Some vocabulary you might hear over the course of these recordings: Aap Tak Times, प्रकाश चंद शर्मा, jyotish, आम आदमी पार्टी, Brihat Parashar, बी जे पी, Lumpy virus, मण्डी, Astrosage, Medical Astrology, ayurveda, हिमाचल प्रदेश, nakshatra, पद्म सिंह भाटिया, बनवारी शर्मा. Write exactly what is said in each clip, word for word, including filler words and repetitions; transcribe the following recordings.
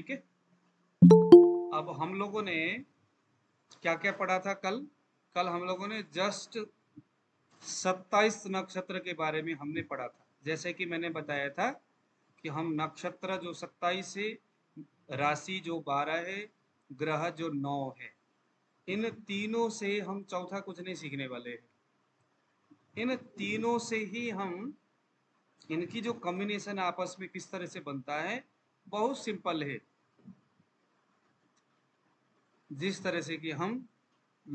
ठीक है। अब हम लोगों ने क्या क्या पढ़ा था कल? कल हम लोगों ने जस्ट सत्ताईस नक्षत्र के बारे में हमने पढ़ा था। जैसे कि मैंने बताया था कि हम नक्षत्र जो सत्ताईस है, राशि जो बारह है, ग्रह जो नौ है, इन तीनों से हम चौथा कुछ नहीं सीखने वाले हैं। इन तीनों से ही हम इनकी जो कॉम्बिनेशन आपस में किस तरह से बनता है बहुत सिंपल है। जिस तरह से कि हम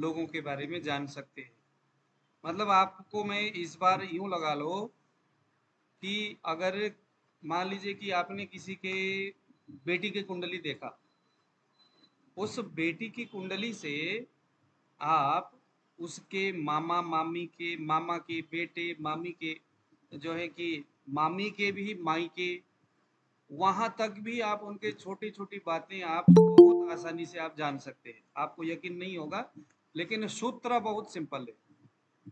लोगों के बारे में जान सकते हैं, मतलब आपको मैं इस बार यूं लगा लो कि अगर मान लीजिए कि आपने किसी के बेटी की कुंडली देखा, उस बेटी की कुंडली से आप उसके मामा मामी के, मामा के बेटे, मामी के जो है कि मामी के भी, माई के, वहाँ तक भी आप उनके छोटी छोटी बातें आप बहुत आसानी से आप जान सकते हैं। आपको यकीन नहीं होगा लेकिन सूत्र बहुत सिंपल है।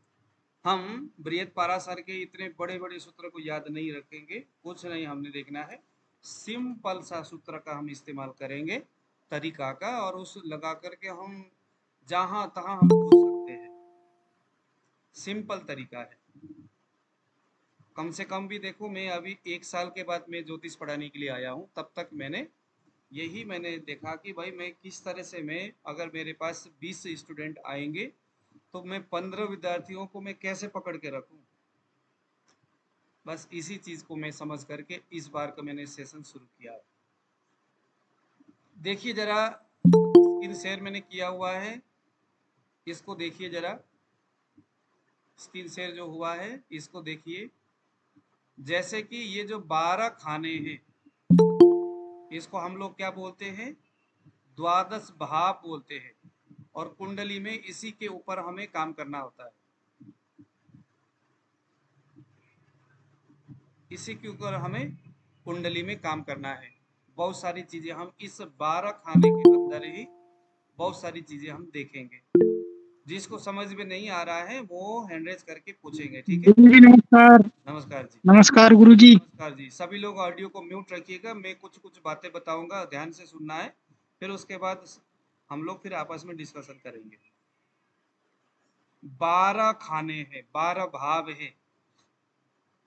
हम बृहत पाराशर के इतने बड़े बड़े सूत्र को याद नहीं रखेंगे, कुछ नहीं हमने देखना है, सिंपल सा सूत्र का हम इस्तेमाल करेंगे तरीका का, और उस लगा करके हम जहाँ तहाँ हम पूछ सकते हैं। सिंपल तरीका है। कम से कम भी देखो, मैं अभी एक साल के बाद मैं ज्योतिष पढ़ाने के लिए आया हूँ, तब तक मैंने यही मैंने देखा कि भाई मैं किस तरह से, मैं अगर मेरे पास बीस स्टूडेंट आएंगे तो मैं पंद्रह विद्यार्थियों को मैं कैसे पकड़ के रखूँ। बस इसी चीज़ को मैं समझ करके इस बार का मैंने सेशन शुरू किया। देखिए जरा, स्क्रीन शेयर मैंने किया हुआ है, इसको देखिए जरा, स्क्रीन शेयर जो हुआ है इसको देखिए। जैसे कि ये जो बारह खाने हैं इसको हम लोग क्या बोलते हैं? द्वादश भाव बोलते हैं, और कुंडली में इसी के ऊपर हमें काम करना होता है, इसी के ऊपर हमें कुंडली में काम करना है। बहुत सारी चीजें हम इस बारह खाने के अंदर ही बहुत सारी चीजें हम देखेंगे। जिसको समझ में नहीं आ रहा है वो हैंड रेज करके पूछेंगे, ठीक है। नमस्कार। नमस्कार जी। नमस्कार गुरुजी। नमस्कार जी। सभी लोग ऑडियो को म्यूट रखिएगा, मैं कुछ कुछ बातें बताऊंगा, ध्यान से सुनना है, फिर उसके बाद हम लोग फिर आपस में डिस्कशन करेंगे। बारह खाने हैं, बारह भाव हैं।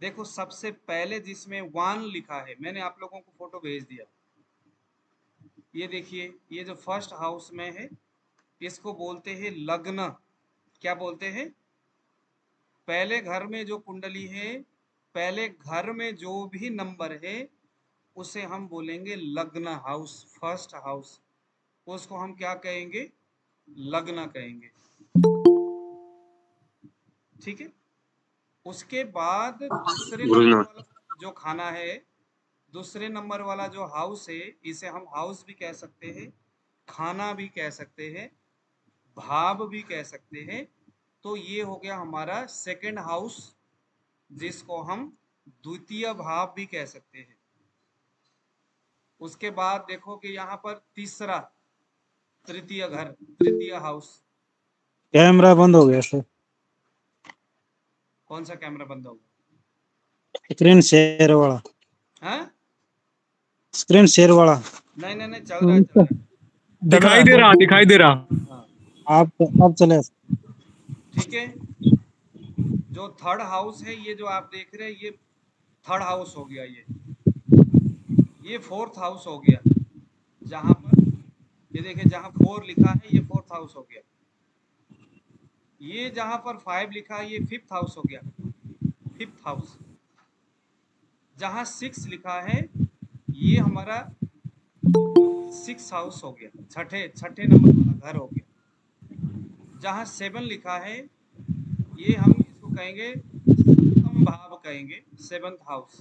देखो सबसे पहले जिसमें वन लिखा है, मैंने आप लोगों को फोटो भेज दिया, ये देखिए, ये जो फर्स्ट हाउस में है इसको बोलते हैं लग्न। क्या बोलते हैं? पहले घर में जो कुंडली है, पहले घर में जो भी नंबर है उसे हम बोलेंगे लग्न हाउस, फर्स्ट हाउस, उसको हम क्या कहेंगे? लग्न कहेंगे, ठीक है। उसके बाद दूसरे नंबर वाला जो खाना है, दूसरे नंबर वाला जो हाउस है, इसे हम हाउस भी कह सकते हैं, खाना भी कह सकते हैं, भाव भी कह सकते हैं। तो ये हो गया हमारा सेकंड हाउस, जिसको हम द्वितीय भाव भी कह सकते हैं। उसके बाद देखो कि यहाँ पर तीसरा, तृतीय घर, तृतीय हाउस। कैमरा बंद हो गया सर। कौन सा कैमरा बंद होगा? स्क्रीन शेयर वाला। हाँ, स्क्रीन शेयर वाला। नहीं नहीं नहीं, चल रहा है, चल रहा है, दिखाई दे रहा, दिखाई दे रहा। आप आप चले, ठीक है। जो थर्ड हाउस है, ये जो आप देख रहे हैं, ये थर्ड हाउस हो गया, ये ये फोर्थ हाउस हो गया, जहाँ पर ये देखिए जहाँ फोर लिखा है ये फोर्थ हाउस हो गया। ये जहां पर फाइव लिखा है ये फिफ्थ हाउस हो गया, फिफ्थ हाउस। जहां सिक्स लिखा है ये हमारा सिक्स हाउस हो गया, छठे छठे नंबर वाला घर हो गया। जहां सेवन लिखा है ये हम इसको कहेंगे सप्तम भाव कहेंगे, सेवंथ हाउस।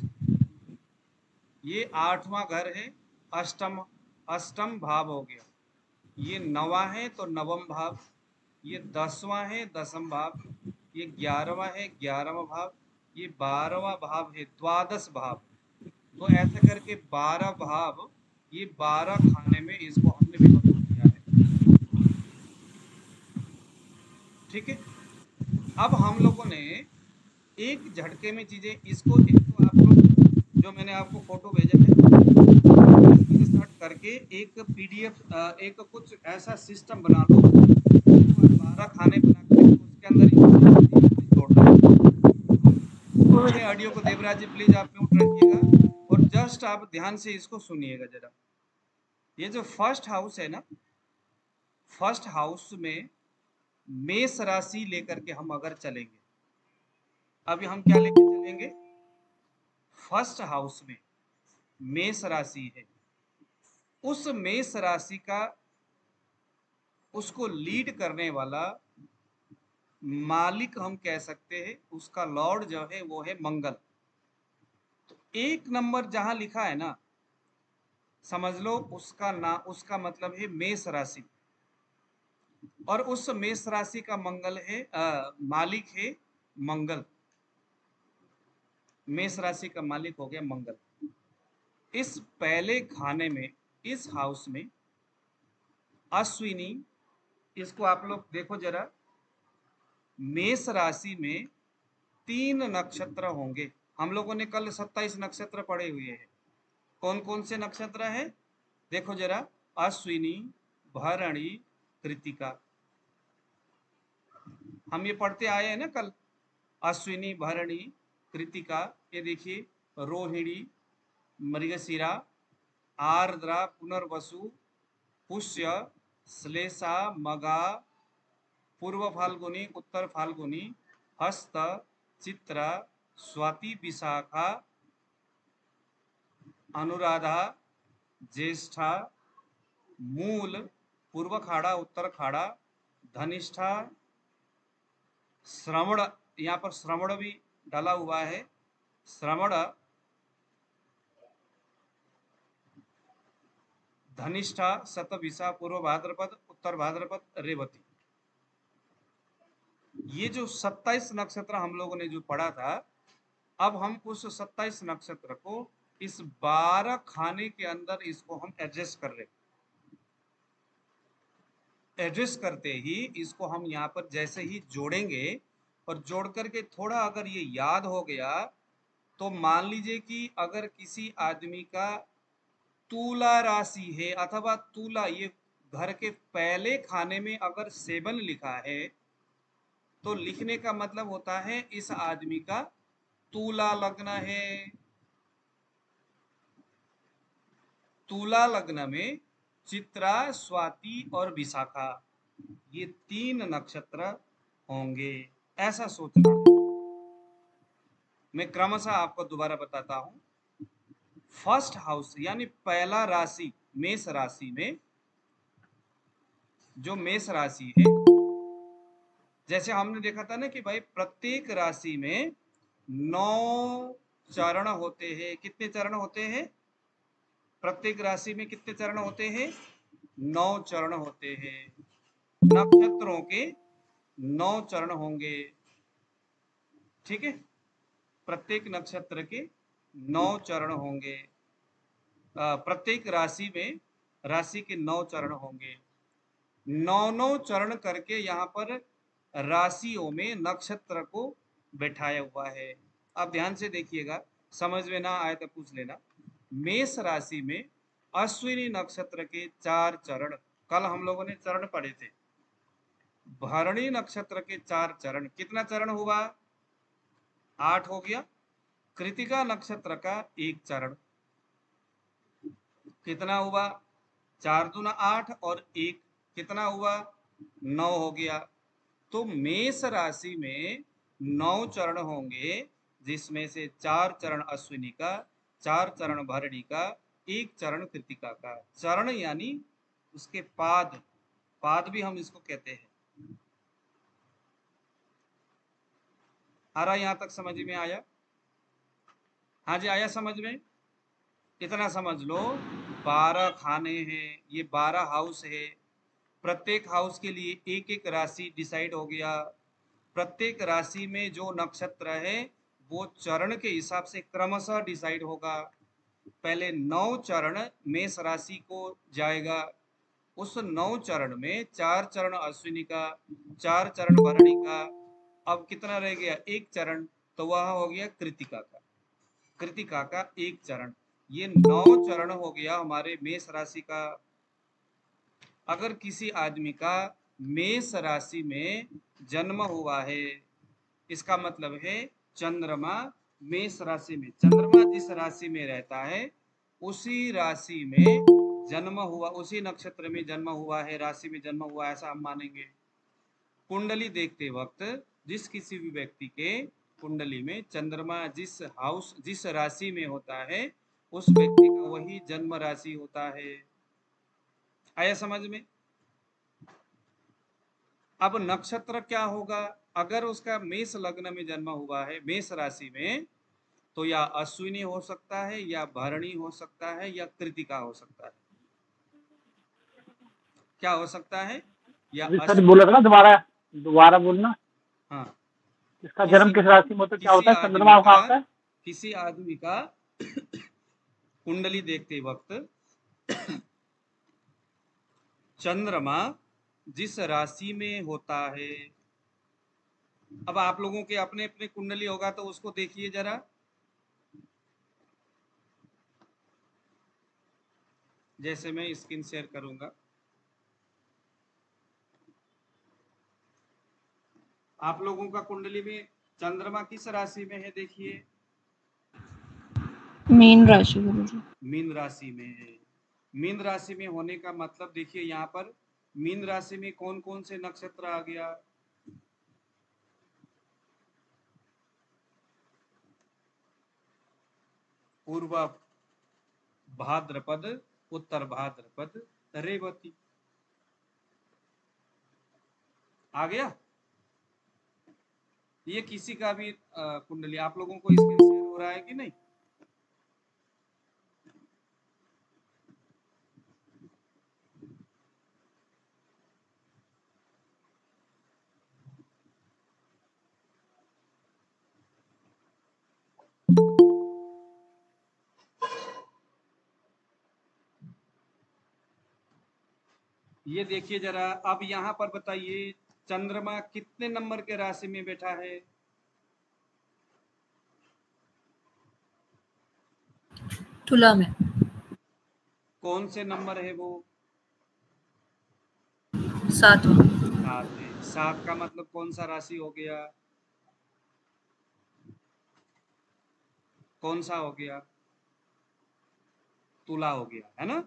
ये आठवां घर है, अष्टम अष्टम भाव हो गया। ये नवा है तो नवम भाव। ये दसवां है, दसम भाव। ये ग्यारहवा है, ग्यारहवा भाव। ये बारहवा भाव है, द्वादश भाव। तो ऐसे करके बारह भाव, ये बारह खाने में इसको हमने विभक्त किया है, ठीक है। अब हम लोगों ने एक झटके में चीजें, इसको, इसको आप लोग जो मैंने आपको फोटो भेजा है स्टार्ट करके एक पीडीएफ एक कुछ ऐसा सिस्टम बना लो, बारह खाने बना के उसके अंदर ही ऑडियो को देवराज जी प्लीज आप म्यूट रखिएगा और जस्ट आप ध्यान से इसको सुनिएगा जरा। ये जो फर्स्ट हाउस है ना, फर्स्ट हाउस में मेष राशि लेकर के हम अगर चलेंगे, अभी हम क्या लेकर चलेंगे, फर्स्ट हाउस में मेष राशि है, उस मेष राशि का उसको लीड करने वाला मालिक हम कह सकते हैं, उसका लॉर्ड जो है वो है मंगल। तो एक नंबर जहां लिखा है ना, समझ लो उसका ना उसका मतलब है मेष राशि, और उस मेष राशि का मंगल है आ, मालिक है मंगल, मेष राशि का मालिक हो गया मंगल। इस पहले खाने में इस हाउस में अश्विनी, इसको आप लोग देखो जरा, मेष राशि में तीन नक्षत्र होंगे। हम लोगों ने कल सत्ताईस नक्षत्र पढ़े हुए हैं। कौन कौन से नक्षत्र है देखो जरा, अश्विनी, भरणी, कृतिका। हम ये पढ़ते आए हैं ना कल, अश्विनी, भरणी, कृतिका, ये देखिए रोहिणी, मृगशिरा, आर्द्रा, पुनर्वसु, पुष्य, श्लेषा, मगा, पूर्व फाल्गुनी, उत्तर फाल्गुनी, हस्त, चित्रा, स्वाति, विशाखा, अनुराधा, ज्येष्ठा, मूल, पूर्व खाड़ा, उत्तर खाड़ा, धनिष्ठा, श्रवण, यहाँ पर श्रवण भी डाला हुआ है, श्रवण, धनिष्ठा, शतभिषा, पूर्व भाद्रपद, उत्तर भाद्रपद, रेवती। ये जो सत्ताईस नक्षत्र हम लोगों ने जो पढ़ा था, अब हम उस सत्ताईस नक्षत्र को इस बारह खाने के अंदर इसको हम एडजस्ट कर रहे, एडजस्ट करते ही इसको हम यहाँ पर जैसे ही जोड़ेंगे और जोड़ करके थोड़ा अगर ये याद हो गया तो मान लीजिए कि अगर किसी आदमी का तुला राशि है अथवा तुला, ये घर के पहले खाने में अगर सेवन लिखा है तो लिखने का मतलब होता है इस आदमी का तुला लगना है। तुला लग्न में चित्रा, स्वाति और विशाखा, ये तीन नक्षत्र होंगे, ऐसा सोचना। मैं क्रमशः आपको दोबारा बताता हूं, फर्स्ट हाउस यानी पहला राशि मेष राशि में, जो मेष राशि है, जैसे हमने देखा था ना कि भाई प्रत्येक राशि में नौ चरण होते हैं। कितने चरण होते हैं प्रत्येक राशि में? कितने चरण होते हैं? नौ चरण होते हैं। नक्षत्रों के नौ चरण होंगे, ठीक है, प्रत्येक नक्षत्र के नौ चरण होंगे, प्रत्येक राशि में राशि के नौ चरण होंगे। नौ नौ चरण करके यहाँ पर राशियों में नक्षत्र को बैठाया हुआ है। आप ध्यान से देखिएगा, समझ में ना आए तो पूछ लेना। मेष राशि में अश्विनी नक्षत्र के चार चरण, कल हम लोगों ने चरण पढ़े थे। भरणी नक्षत्र के चार चरण, कितना चरण हुआ? आठ हो गया। कृतिका नक्षत्र का एक चरण, कितना हुआ? चार दूना आठ और एक कितना हुआ? नौ हो गया। तो मेष राशि में नौ चरण होंगे, जिसमें से चार चरण अश्विनी का, चार चरण भरणी का, एक चरण कृतिका का। चरण यानी उसके पाद, पाद भी हम इसको कहते हैं। आ रहा यहां तक समझ में आया? हाँ जी, आया समझ में। इतना समझ लो, बारह खाने हैं, ये बारह हाउस है, प्रत्येक हाउस के लिए एक एक राशि डिसाइड हो गया। प्रत्येक राशि में जो नक्षत्र है वो चरण के हिसाब से क्रमशः डिसाइड होगा। पहले नौ चरण मेष राशि को जाएगा, उस नौ चरण में चार चरण अश्विनी का, चार चरण भरणी का, अब कितना रह गया? एक चरण, तो वह हो गया कृतिका का। कृतिका का एक चरण, ये नौ चरण हो गया हमारे मेष राशि का। अगर किसी आदमी का मेष राशि में जन्म हुआ है, इसका मतलब है चंद्रमा मेष राशि में, चंद्रमा जिस राशि में रहता है उसी राशि में जन्म हुआ, उसी नक्षत्र में जन्म हुआ है, राशि में जन्म हुआ, ऐसा हम मानेंगे। कुंडली देखते वक्त जिस किसी भी व्यक्ति के कुंडली में चंद्रमा जिस हाउस जिस राशि में होता है उस व्यक्ति का वही जन्म राशि होता है। आया समझ में? अब नक्षत्र क्या होगा? अगर उसका मेष लग्न में जन्म हुआ है, मेष राशि में, तो या अश्विनी हो सकता है, या भरणी हो सकता है, या कृतिका हो सकता है। क्या हो सकता है? या बोला था ना, दोबारा दोबारा बोलना। हाँ, इसका जन्म किस राशि में तो क्या होता है? चंद्रमा का होता है। किसी आदमी का कुंडली देखते वक्त चंद्रमा जिस राशि में होता है, अब आप लोगों के अपने अपने कुंडली होगा तो उसको देखिए जरा। जैसे मैं स्क्रीन शेयर करूंगा, आप लोगों का कुंडली में चंद्रमा किस राशि में है? देखिए, मीन राशि में। मीन राशि में है। मीन राशि में होने का मतलब देखिए, यहाँ पर मीन राशि में कौन कौन से नक्षत्र आ गया? पूर्व भाद्रपद, उत्तर भाद्रपद, रेवती आ गया। ये किसी का भी कुंडली आप लोगों को इसके लिए हो रहा है कि नहीं? ये देखिए जरा। अब यहाँ पर बताइए चंद्रमा कितने नंबर के राशि में बैठा है? तुला में। कौन से नंबर है वो? सात। सात का मतलब कौन सा राशि हो गया? कौन सा हो गया? तुला हो गया, है ना?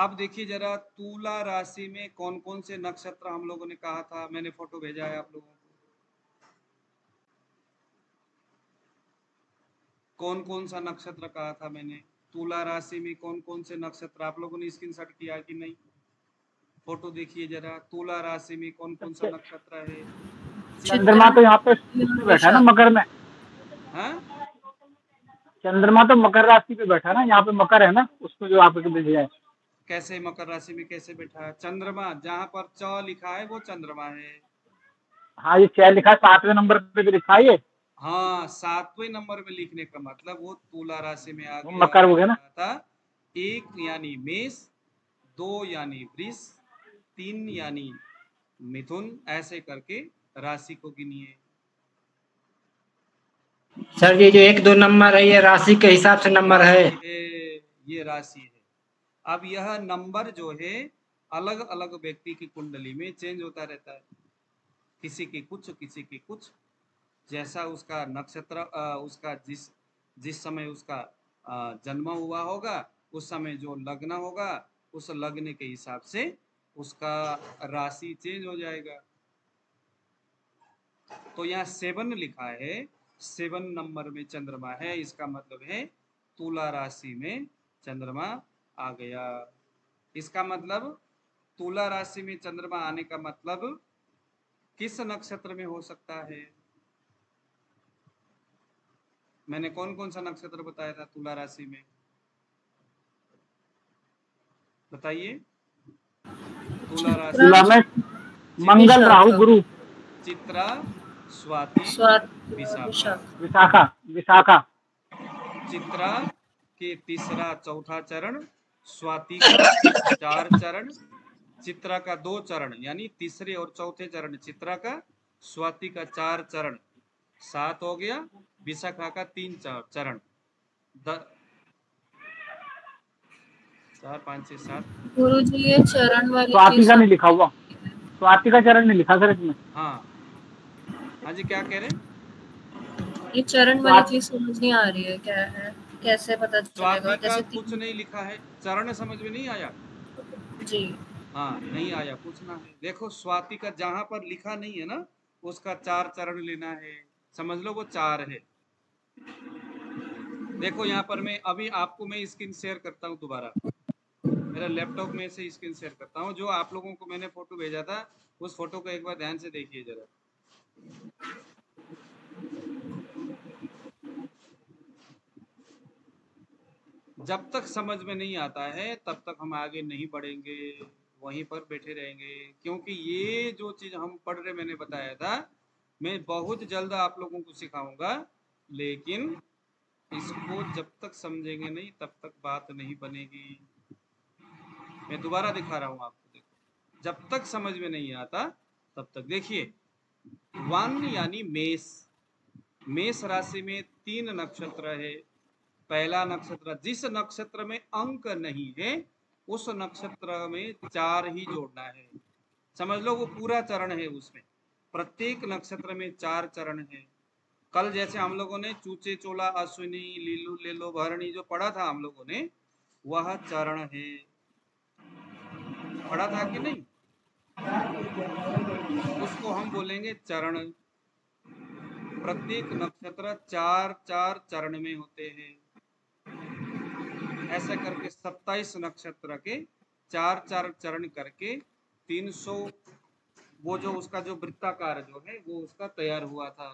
आप देखिए जरा, तुला राशि में कौन कौन से नक्षत्र हम लोगों ने कहा था? मैंने फोटो भेजा है आप लोगों को। कौन कौन सा नक्षत्र कहा था मैंने? तुला राशि में कौन कौन से नक्षत्र? आप लोगों ने स्क्रीनशॉट किया कि नहीं? फोटो देखिए जरा, तुला राशि में कौन कौन सा नक्षत्र है? चंद्रमा तो यहाँ पे बैठा है ना मकर में। हाँ, चंद्रमा तो मकर राशि पे बैठा ना, यहाँ पे मकर है ना, उसको जो आप भेजा है। कैसे मकर राशि में कैसे बैठा है? चंद्रमा जहाँ पर च लिखा है वो चंद्रमा है। हाँ, ये च लिखा है, सातवें नंबर पे भी लिखा है। हाँ, सातवें नंबर में लिखने का मतलब वो तुला राशि में आ गया, मकर हो गया ना। एक यानी मेष, दो यानी वृष, तीन यानी मिथुन, ऐसे करके राशि को गिनिए। सर ये जो एक दो नंबर है ये राशि के हिसाब से नंबर है, ये राशि। अब यह नंबर जो है अलग अलग व्यक्ति की कुंडली में चेंज होता रहता है, किसी की कुछ किसी की कुछ, जैसा उसका नक्षत्र, उसका जिस जिस समय उसका जन्म हुआ होगा उस समय जो लग्न होगा उस लग्न के हिसाब से उसका राशि चेंज हो जाएगा। तो यहाँ सेवन लिखा है, सेवन नंबर में चंद्रमा है, इसका मतलब है तुला राशि में चंद्रमा आ गया। इसका मतलब तुला राशि में चंद्रमा आने का मतलब किस नक्षत्र में हो सकता है? मैंने कौन कौन सा नक्षत्र बताया था तुला राशि में? बताइए। तुला राशि, मंगल, राहु, गुरु, चित्रा, स्वाति, विशाखा। विशाखा विशाखा चित्रा के तीसरा चौथा चरण, स्वाति का चार चरण, चित्रा का दो चरण, यानी तीसरे और चौथे चरण चित्रा का, स्वाति का चार चरण, सात हो गया विशाखा का तीन चरण, चार पाँच छह सात। गुरु जी ये चरण वाली स्वाति का नहीं लिखा हुआ, स्वाति का चरण नहीं लिखा सर इसमें। हाँ हाँ जी क्या कह रहे हैं, ये चरण वाली चीज समझ नहीं आ रही है क्या है, कैसे पता चलेगा? कैसे कुछ नहीं लिखा है, चरण समझ में नहीं आया जी। हाँ नहीं आया, पूछना है। देखो स्वाति का जहाँ पर लिखा नहीं है ना उसका चार चरण लेना है, समझ लो वो चार है। देखो यहाँ पर मैं अभी आपको मैं स्क्रीन शेयर करता हूँ दोबारा, मेरा लैपटॉप में से स्क्रीन शेयर करता हूँ। जो आप लोगों को मैंने फोटो भेजा था उस फोटो को एक बार ध्यान से देखिए जरा। जब तक समझ में नहीं आता है तब तक हम आगे नहीं बढ़ेंगे, वहीं पर बैठे रहेंगे, क्योंकि ये जो चीज हम पढ़ रहे मैंने बताया था मैं बहुत जल्द आप लोगों को सिखाऊंगा, लेकिन इसको जब तक समझेंगे नहीं तब तक बात नहीं बनेगी। मैं दोबारा दिखा रहा हूं आपको, देखो जब तक समझ में नहीं आता तब तक। देखिए वन यानी मेष, मेष राशि में तीन नक्षत्र है। पहला नक्षत्र, जिस नक्षत्र में अंक नहीं है उस नक्षत्र में चार ही जोड़ना है, समझ लो वो पूरा चरण है। उसमें प्रत्येक नक्षत्र में चार चरण है। कल जैसे हम लोगों ने चूचे चोला अश्विनी लीलू लेलो भरणी जो पढ़ा था हम लोगों ने, वह चरण है, पढ़ा था कि नहीं? उसको हम बोलेंगे चरण। प्रत्येक नक्षत्र चार चार चरण में होते हैं। ऐसा करके सत्ताईस नक्षत्र के चार चार चरण करके तीन सौ वो जो उसका जो वृत्ताकार जो है वो उसका तैयार हुआ था,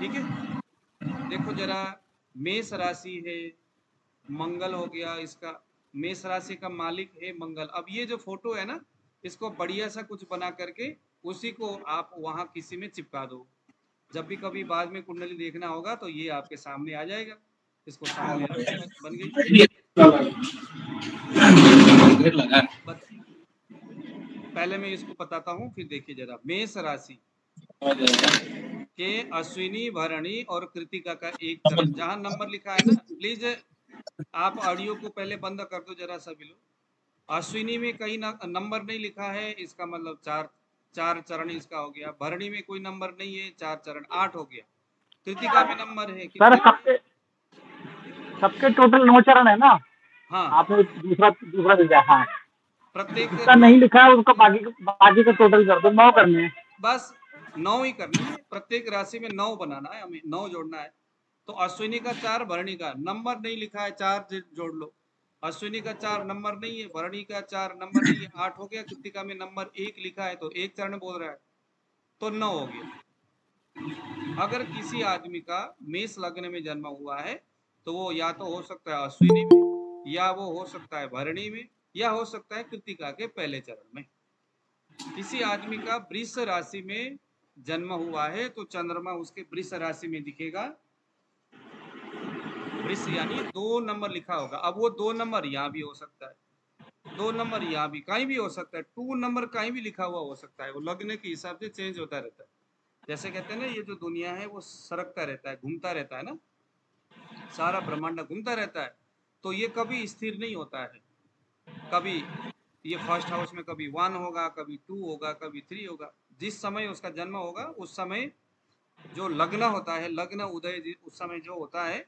ठीक है। देखो जरा मेष राशि है, मंगल हो गया इसका, मेष राशि का मालिक है मंगल। अब ये जो फोटो है ना इसको बढ़िया सा कुछ बना करके उसी को आप वहां किसी में चिपका दो, जब भी कभी बाद में कुंडली देखना होगा तो ये आपके सामने आ जाएगा। इसको सामने बन गई, पहले मैं इसको बताता हूँ फिर देखिए जरा। मेष राशि के अश्विनी भरणी और कृतिका का एक चरण, जहाँ नंबर लिखा है ना प्लीज आप ऑडियो को पहले बंद कर दो जरा सभी लोग। अश्विनी में कहीं नंबर नहीं लिखा है, इसका मतलब चार चार चरण इसका हो गया। भरणी में कोई नंबर नहीं है, चार चरण आठ हो गया। कृतिका में नंबर है कि सबके टोटल नौ चरण है ना? हाँ आपने दूसरा दूसरा भेजा। हाँ प्रत्येक का नहीं लिखा है उसका बाकी बाकी का टोटल कर दो, नौ करने हैं बस, नौ ही करने हैं। प्रत्येक राशि में नौ बनाना है, हमें नौ जोड़ना है। तो अश्विनी का चार, भरणी का नंबर नहीं लिखा है चार जोड़ लो। अश्विनी का चार नंबर नहीं है, भरणी का चार नंबर नहीं है, आठ हो गया। कृतिका में नंबर एक लिखा है तो एक चरण बोल रहा है तो नौ हो गया। अगर किसी आदमी का मेष लग्न में जन्म हुआ है तो वो या तो हो सकता है अश्विनी में, या वो हो सकता है भरणी में, या हो सकता है कृतिका के पहले चरण में। किसी आदमी का वृष राशि में जन्म हुआ है तो चंद्रमा उसके वृष राशि में दिखेगा। वृष यानी दो नंबर लिखा होगा। अब वो दो नंबर यहाँ भी हो सकता है, दो नंबर यहाँ भी, कहीं भी हो सकता है। टू नंबर कहीं भी लिखा हुआ हो सकता है, वो लग्न के हिसाब से चेंज होता रहता है। जैसे कहते हैं ना ये जो दुनिया है वो सरकता रहता है, घूमता रहता है ना, सारा ब्रह्मांड घूमता रहता है। तो ये कभी स्थिर नहीं होता है, कभी ये फर्स्ट हाउस में कभी वन होगा, कभी टू होगा, कभी थ्री होगा। जिस समय उसका जन्म होगा उस समय जो लग्न होता है, लग्न उदय उस समय जो होता है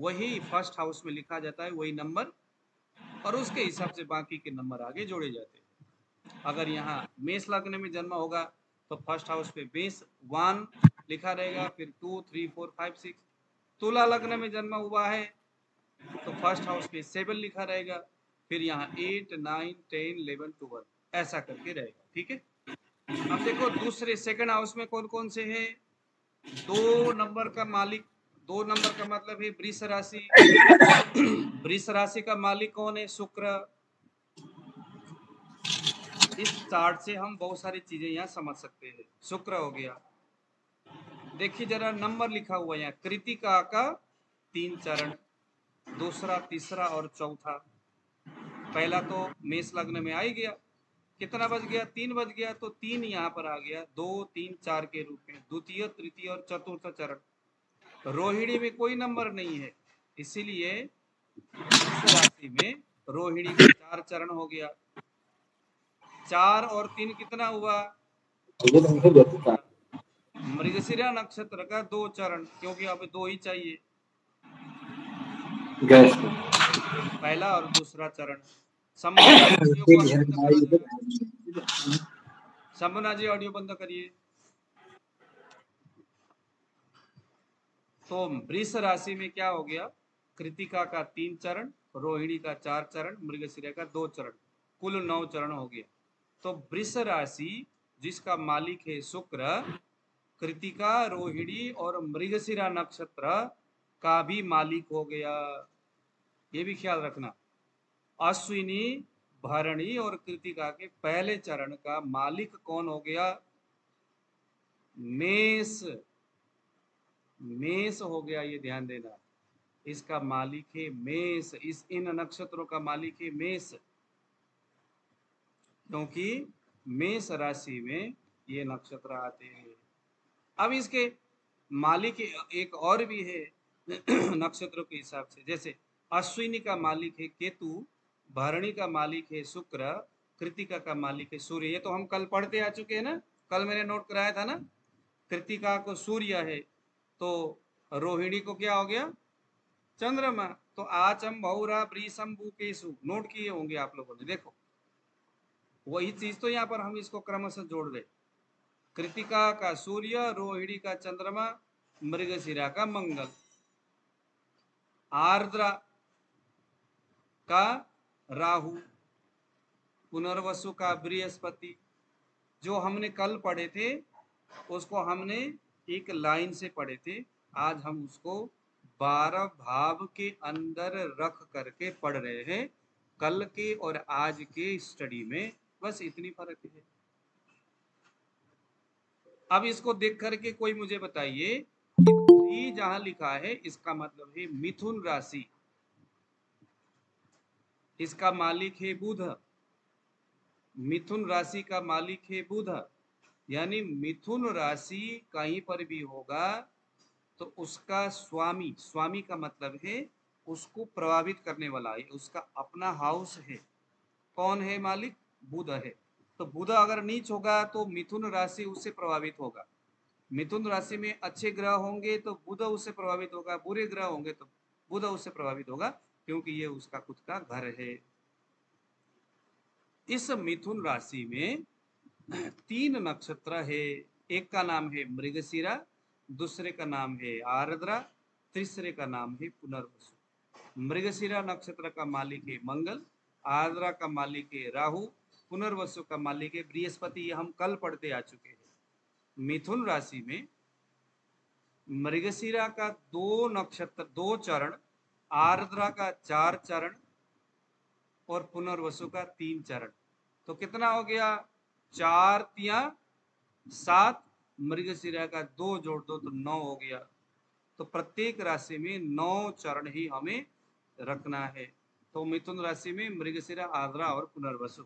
वही फर्स्ट हाउस में लिखा जाता है, वही नंबर, और उसके हिसाब से बाकी के नंबर आगे जोड़े जाते हैं। अगर यहाँ मेष लग्न में जन्म होगा तो फर्स्ट हाउस पे मेष वन लिखा रहेगा, फिर two three four five six. तुला लग्न में जन्म हुआ है तो फर्स्ट हाउस पे सेवन लिखा रहेगा, फिर यहाँ eight nine ten eleven twelve ऐसा करके रहेगा, ठीक है। अब देखो दूसरे सेकंड हाउस में कौन कौन से हैं। दो नंबर का मालिक, दो नंबर का मतलब है वृष राशि। वृष राशि का मालिक कौन है? शुक्र। इस चार्ट से हम बहुत सारी चीजें यहाँ समझ सकते हैं। शुक्र हो गया, देखिए जरा नंबर लिखा हुआ यहाँ। कृतिका का तीन चरण, दूसरा तीसरा और चौथा। पहला तो मेष लग्न में आ ही गया, कितना बज गया, तीन बज गया, तो तीन यहाँ पर आ गया दो तीन चार के रूप में, द्वितीय तृतीय और चतुर्थ चरण। रोहिणी में कोई नंबर नहीं है, इसीलिए इस राशि में रोहिणी का चार चरण हो गया। चार और तीन कितना हुआ, मृगशिरा नक्षत्र का दो चरण, क्योंकि अब दो ही चाहिए, पहला और दूसरा चरण। संभना जी ऑडियो बंद करिए। तो वृष राशि में क्या हो गया, कृतिका का तीन चरण, रोहिणी का चार चरण, मृगशिरा का दो चरण, कुल नौ चरण हो गया। तो वृष राशि जिसका मालिक है शुक्र, कृतिका, रोहिणी और मृगशिरा नक्षत्र का भी मालिक हो गया। ये भी ख्याल रखना, अश्विनी, भरणी और कृतिका के पहले चरण का मालिक कौन हो गया, मेष, मेष हो गया। ये ध्यान देना, इसका मालिक है मेष, इस इन नक्षत्रों का मालिक है मेष, क्योंकि मेष राशि में ये नक्षत्र आते हैं। अब इसके मालिक एक और भी है नक्षत्रों के हिसाब से, जैसे अश्विनी का मालिक है केतु, भरणी का मालिक है शुक्र, कृतिका का मालिक है सूर्य। ये तो हम कल पढ़ते आ चुके हैं ना, कल मैंने नोट कराया था ना, कृतिका को सूर्य है, तो रोहिणी को क्या हो गया, चंद्रमा। तो आचम भौरा ब्रीशंभू केशु नोट किए होंगे आप लोगों ने, देखो वही चीज तो यहाँ पर हम इसको क्रमशः जोड़ रहे, कृतिका का सूर्य, रोहिणी का चंद्रमा, मृगशिरा का मंगल, आर्द्रा का राहु, पुनर्वसु का बृहस्पति। जो हमने कल पढ़े थे उसको हमने एक लाइन से पढ़े थे, आज हम उसको बारह भाव के अंदर रख करके पढ़ रहे हैं। कल के और आज के स्टडी में बस इतनी फर्क है। अब इसको देख करके कोई मुझे बताइए, जहां लिखा है इसका मतलब है मिथुन राशि, इसका मालिक है बुध, मिथुन राशि का मालिक है बुध, यानी मिथुन राशि कहीं पर भी होगा तो उसका स्वामी, स्वामी का मतलब है उसको प्रभावित करने वाला है, उसका अपना हाउस है, कौन है मालिक, बुध है। तो बुध अगर नीच होगा तो मिथुन राशि उससे प्रभावित होगा, मिथुन राशि में अच्छे ग्रह होंगे तो बुध उससे प्रभावित होगा, बुरे ग्रह होंगे तो बुध उससे प्रभावित होगा, क्योंकि ये उसका खुद का घर है। इस मिथुन राशि में तीन नक्षत्र है, एक का नाम है मृगशिरा, दूसरे का नाम है आर्द्रा, तीसरे का नाम है पुनर्वसु। मृगशिरा नक्षत्र का मालिक है मंगल, आर्द्रा का मालिक है राहु, पुनर्वसु का मालिक है बृहस्पति, ये हम कल पढ़ते आ चुके हैं। मिथुन राशि में मृगशिरा का दो नक्षत्र दो चरण, आर्द्रा का चार चरण और पुनर्वसु का तीन चरण, तो कितना हो गया, चार तिया सात, मृगशिरा का दो जोड़ दो तो नौ हो गया। तो प्रत्येक राशि में नौ चरण ही हमें रखना है। तो मिथुन राशि में मृगशिरा, आर्द्रा और पुनर्वसु।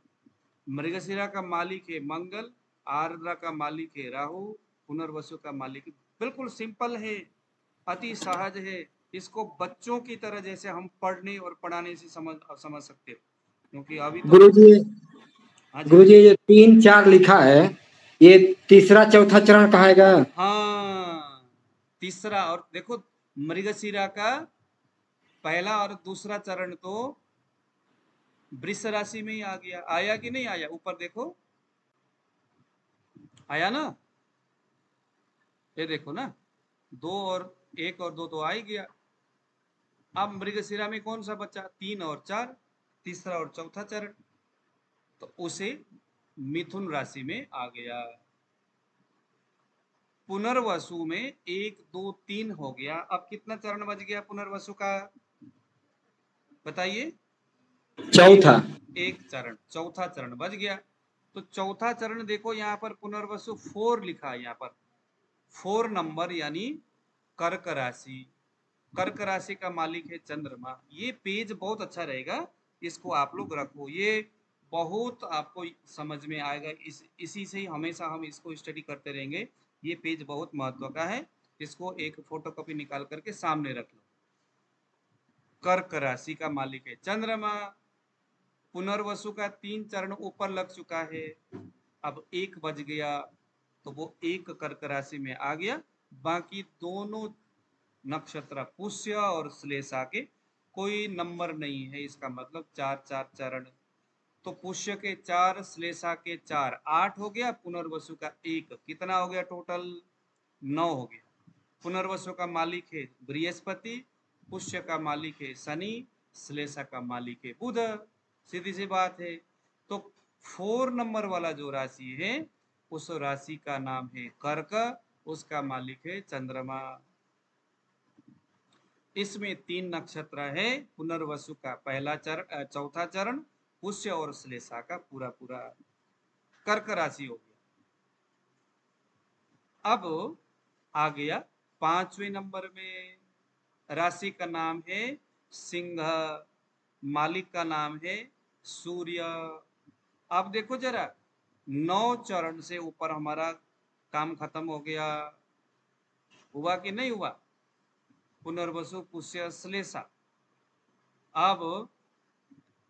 मृगशिरा का मालिक है मंगल, आर्द्रा का मालिक है राहु, पुनर्वसु का मालिक, बिल्कुल सिंपल है, अति सहज है। इसको बच्चों की तरह जैसे हम पढ़ने और पढ़ाने से समझ समझ सकते हैं, क्योंकि अभी तो गुरुजी गुरुजी ये तीन चार लिखा है, ये तीसरा चौथा चरण कहेगा। हाँ, तीसरा, और देखो मृगशिरा का पहला और दूसरा चरण तो वृष राशि में ही आ गया, आया कि नहीं आया, ऊपर देखो आया ना, ये देखो ना, दो और एक और दो तो आ ही गया। अब मृगशिरा में कौन सा बच्चा, तीन और चार, तीसरा और चौथा चरण, तो उसे मिथुन राशि में आ गया। पुनर्वसु में एक दो तीन हो गया, अब कितना चरण बच गया पुनर्वसु का, बताइए, चौथा, एक चरण, चौथा चरण बच गया। तो चौथा चरण देखो यहाँ पर पुनर्वसु फोर लिखा है, यहाँ पर फोर नंबर, यानी कर्क राशि, कर्क राशि का मालिक है चंद्रमा। ये पेज बहुत अच्छा रहेगा, इसको आप लोग रखो, ये बहुत आपको समझ में आएगा। इस इसी से ही हमेशा हम इसको स्टडी करते रहेंगे। ये पेज बहुत महत्व का है, इसको एक फोटोकॉपी निकाल करके सामने रख लो। कर्क राशि का मालिक है चंद्रमा, पुनर्वसु का तीन चरण ऊपर लग चुका है। अब एक बज गया तो वो एक कर्क राशि में आ गया। बाकी दोनों नक्षत्र पुष्य और श्लेषा के कोई नंबर नहीं है, इसका मतलब चार चार चरण, तो पुष्य के चार, श्लेषा के चार, आठ हो गया। पुनर्वसु का एक, कितना हो गया टोटल? नौ हो गया। पुनर्वसु का मालिक है बृहस्पति, पुष्य का मालिक है शनि, श्लेषा का मालिक है बुध। सीधी सी बात है। तो फोर नंबर वाला जो राशि है उस राशि का नाम है कर्क, उसका मालिक है चंद्रमा। इसमें तीन नक्षत्र है, पुनर्वसु का पहला चरण, चौथा चरण, पुष्य और श्लेषा का पूरा पूरा कर्क राशि हो गया। अब आ गया पांचवें नंबर में, राशि का नाम है सिंह, मालिक का नाम है सूर्य। अब देखो जरा, नौ चरण से ऊपर हमारा काम खत्म हो गया, हुआ कि नहीं हुआ? पुनर्वसु, पुष्य, श्लेषा। अब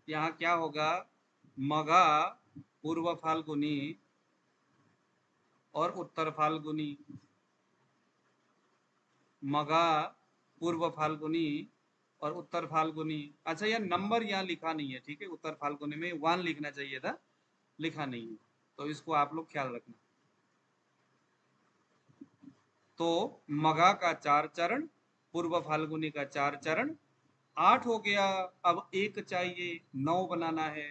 यहाँ क्या होगा? मघा, पूर्व फाल्गुनी और उत्तर फाल्गुनी, मघा, पूर्व फाल्गुनी और उत्तर फाल्गुनी। अच्छा, यह नंबर यहाँ लिखा नहीं है, ठीक है? उत्तर फाल्गुनी में वन लिखना चाहिए था, लिखा नहीं है, तो इसको आप लोग ख्याल रखना। तो मघा का चार चरण, पूर्व फाल्गुनी का चार चरण, आठ हो गया। अब एक चाहिए, नौ बनाना है,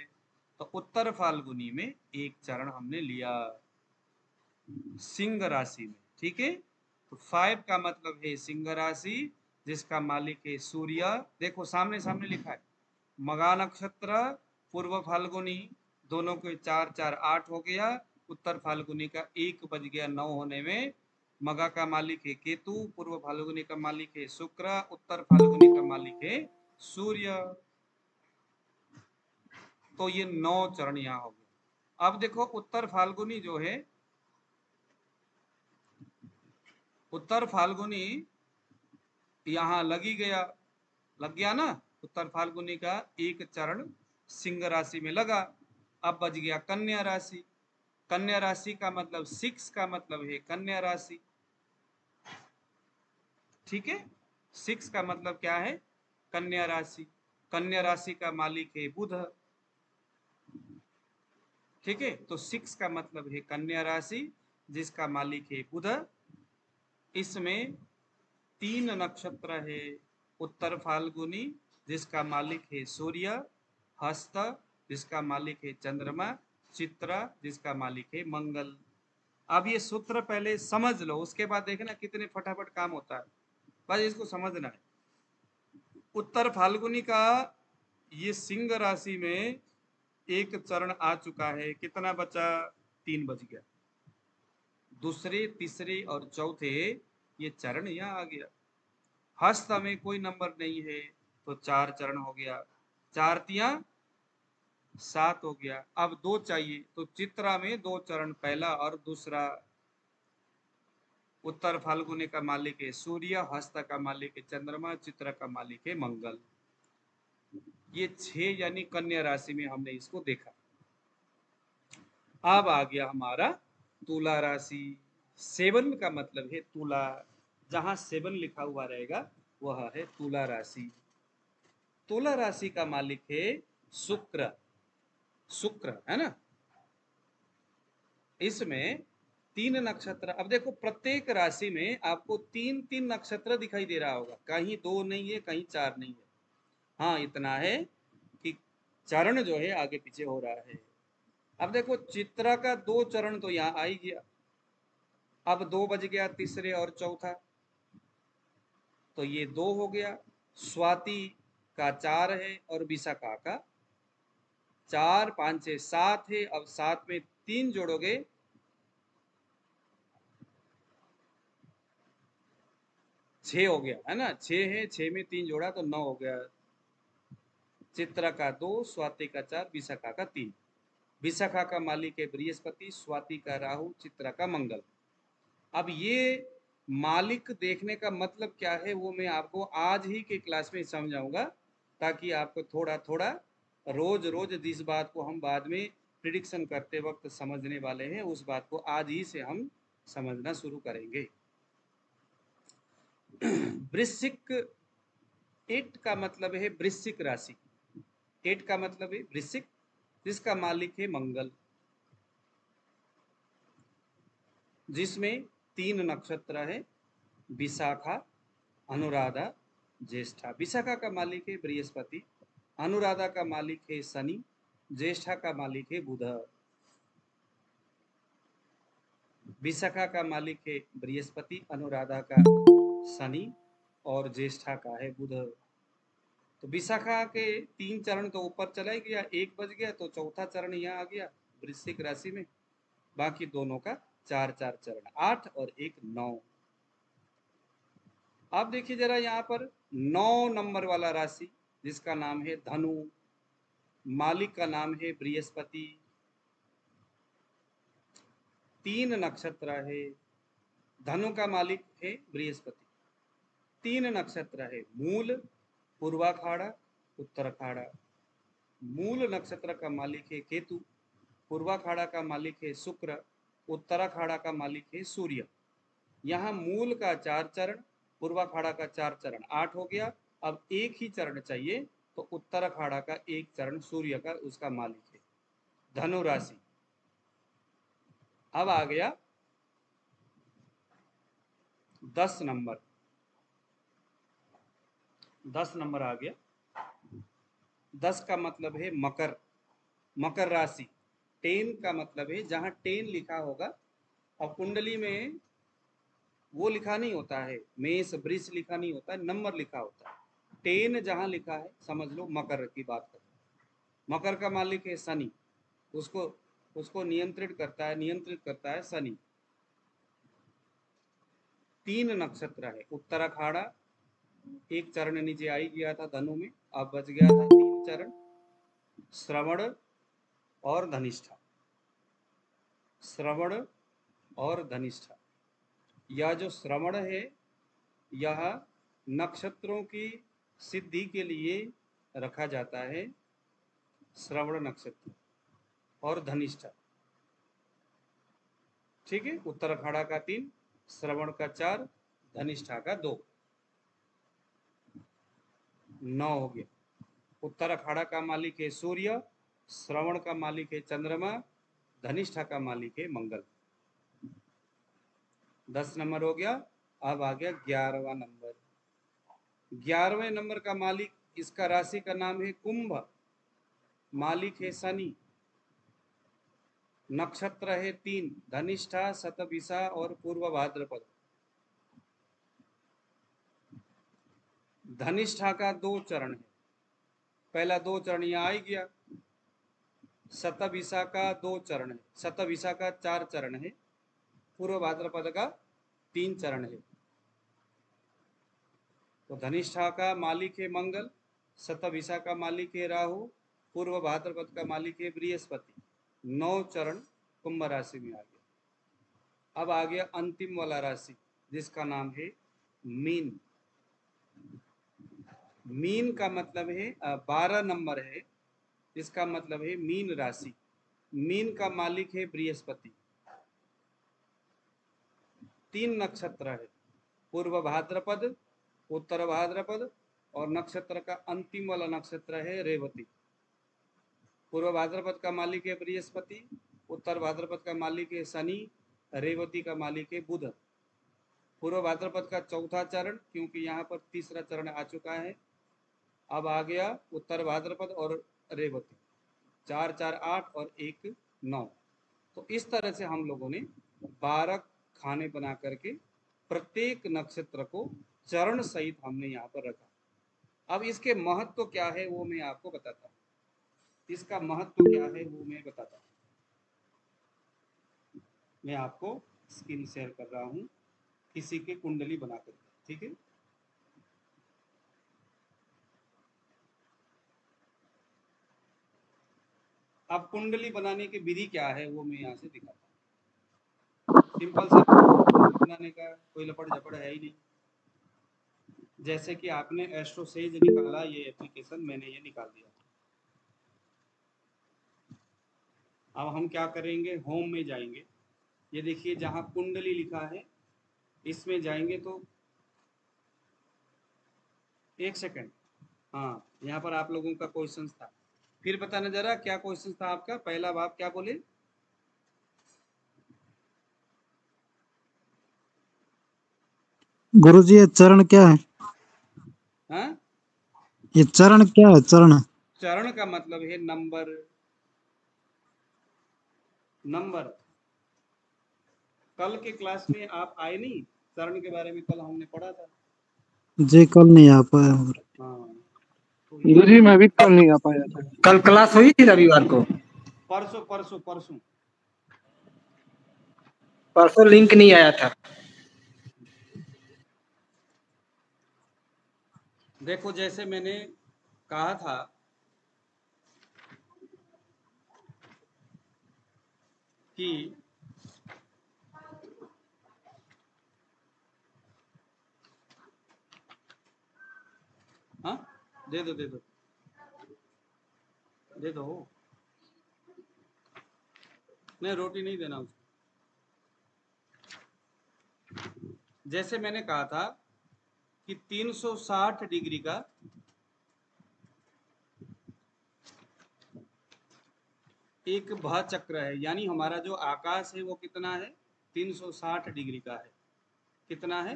तो उत्तर फाल्गुनी में एक चरण हमने लिया सिंह राशि में, ठीक है? तो फाइव का मतलब है सिंह राशि, जिसका मालिक है सूर्य। देखो सामने सामने लिखा है, मघा नक्षत्र, पूर्व फाल्गुनी, दोनों के चार चार, आठ हो गया। उत्तर फाल्गुनी का एक बज गया नौ होने में। मघा का मालिक है केतु, पूर्व फाल्गुनी का मालिक है शुक्र, उत्तर फाल्गुनी का मालिक है सूर्य। तो ये नौ चरण यहाँ हो गया। अब देखो उत्तर फाल्गुनी जो है, उत्तर फाल्गुनी यहाँ लगी गया, लग गया ना? उत्तर फाल्गुनी का एक चरण सिंह राशि में लगा। अब बच गया कन्या राशि। कन्या राशि का मतलब सिक्स का मतलब है कन्या राशि, ठीक है? सिक्स का मतलब क्या है? कन्या राशि। कन्या राशि का मालिक है बुध, ठीक है? तो सिक्स का मतलब है कन्या राशि, जिसका मालिक है बुध। इसमें तीन नक्षत्र है, उत्तर फाल्गुनी, जिसका मालिक है सूर्य, हस्त, जिसका मालिक है चंद्रमा, चित्रा, जिसका मालिक है मंगल। अब ये सूत्र पहले समझ लो, उसके बाद देखना कितने फटाफट काम होता है। बस इसको समझना है। उत्तर फाल्गुनी का ये सिंह राशि में एक चरण आ चुका है, कितना बचा? तीन बच गया। दूसरे, तीसरे और चौथे ये चरण यहाँ आ गया। हस्त में कोई नंबर नहीं है, तो चार चरण हो गया, चारतियां सात हो गया। अब दो चाहिए, तो चित्रा में दो चरण, पहला और दूसरा। उत्तर फाल्गुनी का मालिक है सूर्य, हस्त का मालिक है चंद्रमा, चित्रा का मालिक है मंगल। ये छह यानी कन्या राशि में हमने इसको देखा। अब आ गया हमारा तुला राशि। सेवन का मतलब है तुला, जहां सेवन लिखा हुआ रहेगा वह है तुला राशि। तुला राशि का मालिक है शुक्र, शुक्र है ना? इसमें तीन नक्षत्र। अब देखो प्रत्येक राशि में आपको तीन तीन नक्षत्र दिखाई दे रहा होगा, कहीं दो नहीं है, कहीं चार नहीं है। हाँ, इतना है कि चरण जो है आगे पीछे हो रहा है। अब देखो चित्रा का दो चरण तो यहाँ आ ही गया। अब दो बज गया, तीसरे और चौथा, तो ये दो हो गया। स्वाति का चार है और विशाखा का चार, पांच छह सात है। अब सात में तीन जोड़ोगे छह हो गया, है ना? छह है, छह में तीन जोड़ा तो नौ हो गया। चित्रा का दो, स्वाति का चार, विशाखा का तीन, विशाखा का मालिक है बृहस्पति, स्वाति का राहु, चित्रा का मंगल। अब ये मालिक देखने का मतलब क्या है वो मैं आपको आज ही के क्लास में समझाऊंगा, ताकि आपको थोड़ा थोड़ा रोज रोज जिस बात को हम बाद में प्रिडिक्शन करते वक्त समझने वाले हैं उस बात को आज ही से हम समझना शुरू करेंगे। वृश्चिक एट का मतलब है वृश्चिक राशि, एट का मतलब है वृश्चिक, जिसका मालिक है मंगल, जिसमें तीन नक्षत्र है विशाखा, अनुराधा, ज्येष्ठा। विशाखा का मालिक है बृहस्पति, अनुराधा का मालिक है शनि, ज्येष्ठा का मालिक है बुध। विशाखा का मालिक है बृहस्पति, अनुराधा का शनि और ज्येष्ठा का है बुध। तो विशाखा के तीन चरण तो ऊपर चला गया, एक बज गया तो चौथा चरण यहाँ आ गया वृश्चिक राशि में, बाकी दोनों का चार चार चरण, आठ और एक नौ। आप देखिए जरा यहाँ पर नौ नंबर वाला राशि जिसका नाम है धनु, मालिक का नाम है बृहस्पति, तीन नक्षत्र है, धनु का मालिक है बृहस्पति, तीन नक्षत्र है, मूल, पूर्वाखाड़ा, उत्तराखाड़ा। मूल नक्षत्र का मालिक है केतु, पूर्वाखाड़ा का मालिक है शुक्र, उत्तराखाड़ा का मालिक है सूर्य। यहाँ मूल का चार चरण, पूर्वाखाड़ा का चार चरण, आठ हो गया। अब एक ही चरण चाहिए तो उत्तराखाड़ा का एक चरण सूर्य का उसका मालिक है धनु राशि। अब आ गया दस नंबर, दस नंबर आ गया। दस का मतलब है मकर, मकर राशि। टेन का मतलब है जहाँ टेन लिखा होगा, और कुंडली में वो लिखा नहीं होता है, मेष वृष लिखा नहीं होता, नंबर लिखा होता है। टेन जहाँ लिखा है समझ लो मकर की बात करें। मकर का मालिक है शनि, उसको उसको नियंत्रित करता है नियंत्रित करता है शनि। तीन नक्षत्र है, उत्तराखाड़ा एक चरण नीचे आई गया था धनु में, अब बच गया था तीन चरण, श्रवण और धनिष्ठा, श्रवण और धनिष्ठा। यह जो श्रवण है यह नक्षत्रों की सिद्धि के लिए रखा जाता है, श्रवण नक्षत्र और धनिष्ठा। ठीक है, उत्तराखाड़ा का तीन, श्रवण का चार, धनिष्ठा का दो, नौ हो गया। उत्तराखाड़ा का मालिक है सूर्य, श्रवण का मालिक है चंद्रमा, धनिष्ठा का मालिक है मंगल। दस नंबर हो गया। अब आ गया ग्यारहवा नंबर। ग्यारहवें नंबर का मालिक, इसका राशि का नाम है कुंभ, मालिक है शनि, नक्षत्र है तीन, धनिष्ठा, शतभिषा और पूर्व भाद्रपद। धनिष्ठा का दो चरण है, पहला दो चरण यहाँ आ गया। शतभिषा का दो चरण है, शतभिषा का चार चरण है, पूर्व भाद्रपद का तीन चरण है। तो धनिष्ठा का मालिक है मंगल, शतभिषा का मालिक है राहु, पूर्व भाद्रपद का मालिक है बृहस्पति। नौ चरण कुंभ राशि में आ गया। अब आ गया अंतिम वाला राशि जिसका नाम है मीन। मीन का मतलब है बारह नंबर है, इसका मतलब है मीन राशि। मीन का मालिक है बृहस्पति, तीन नक्षत्र है, पूर्व भाद्रपद, उत्तर भाद्रपद और नक्षत्र का अंतिम वाला नक्षत्र है रेवती। पूर्व भाद्रपद का मालिक है बृहस्पति, उत्तर भाद्रपद का मालिक है शनि, रेवती का मालिक है बुध। पूर्व भाद्रपद का चौथा चरण, क्योंकि यहाँ पर तीसरा चरण आ चुका है। अब आ गया उत्तर भाद्रपद और रेवती, चार चार आठ और एक नौ। तो इस तरह से हम लोगों ने बारह खाने बना करके प्रत्येक नक्षत्र को चरण सहित हमने यहाँ पर रखा। अब इसके महत्व क्या है वो मैं आपको बताता हूँ, इसका महत्व क्या है वो मैं बताता हूँ। मैं आपको स्क्रीन शेयर कर रहा हूँ किसी की कुंडली बना कर, ठीक है। अब कुंडली बनाने की विधि क्या है वो मैं यहाँ से दिखाता हूँ। सिंपल सा बनाने का कोई लपड़ झपड़ है ही नहीं। जैसे कि आपने एस्ट्रोसेज निकाला, ये एप्लीकेशन मैंने ये निकाल दिया। अब हम क्या करेंगे, होम में जाएंगे। ये देखिए जहाँ कुंडली लिखा है इसमें जाएंगे तो एक सेकेंड, हाँ यहाँ पर आप लोगों का क्वेश्चन था, फिर बताना जरा क्या क्वेश्चन था आपका। पहला बाप क्या बोले, गुरुजी ये चरण क्या है? हा? ये चरण क्या है? चरण चरण का मतलब है नंबर। नंबर कल के क्लास में आप आए नहीं, चरण के बारे में कल हमने पढ़ा था जी, कल नहीं आ पाया। हाँ जी मैं भी कल नहीं आ पाया था। कल क्लास हुई थी रविवार को, परसों परसों परसों परसों लिंक नहीं आया था। देखो जैसे मैंने कहा था, कि हाँ दे दो दे दो दे दो नहीं, रोटी नहीं देना उसको। जैसे मैंने कहा था कि तीन सौ साठ डिग्री का एक भा चक्र है, यानी हमारा जो आकाश है वो कितना है, तीन सौ साठ डिग्री का है। कितना है?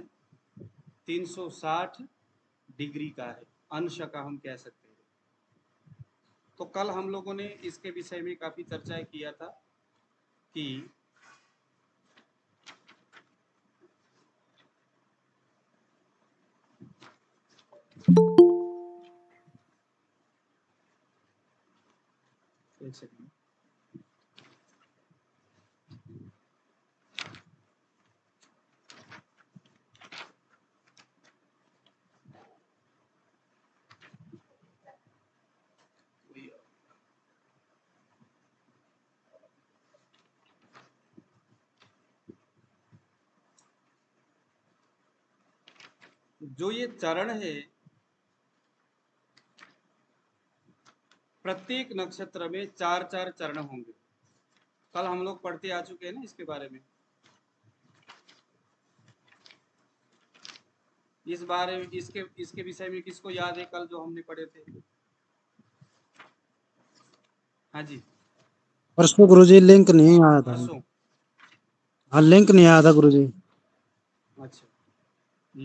तीन सौ साठ डिग्री का है, अंश का हम कह सकते हैं। तो कल हम लोगों ने इसके विषय में काफी चर्चा किया था कि एक सेकंड, जो ये चरण है प्रत्येक नक्षत्र में चार चार चरण होंगे। कल हम लोग पढ़ते आ चुके हैं ना इसके बारे में। इस बारे में इसके इसके विषय में किसको याद है कल जो हमने पढ़े थे? हाँ जी परसों गुरुजी लिंक नहीं आया था। हाँ लिंक नहीं आया था गुरुजी। अच्छा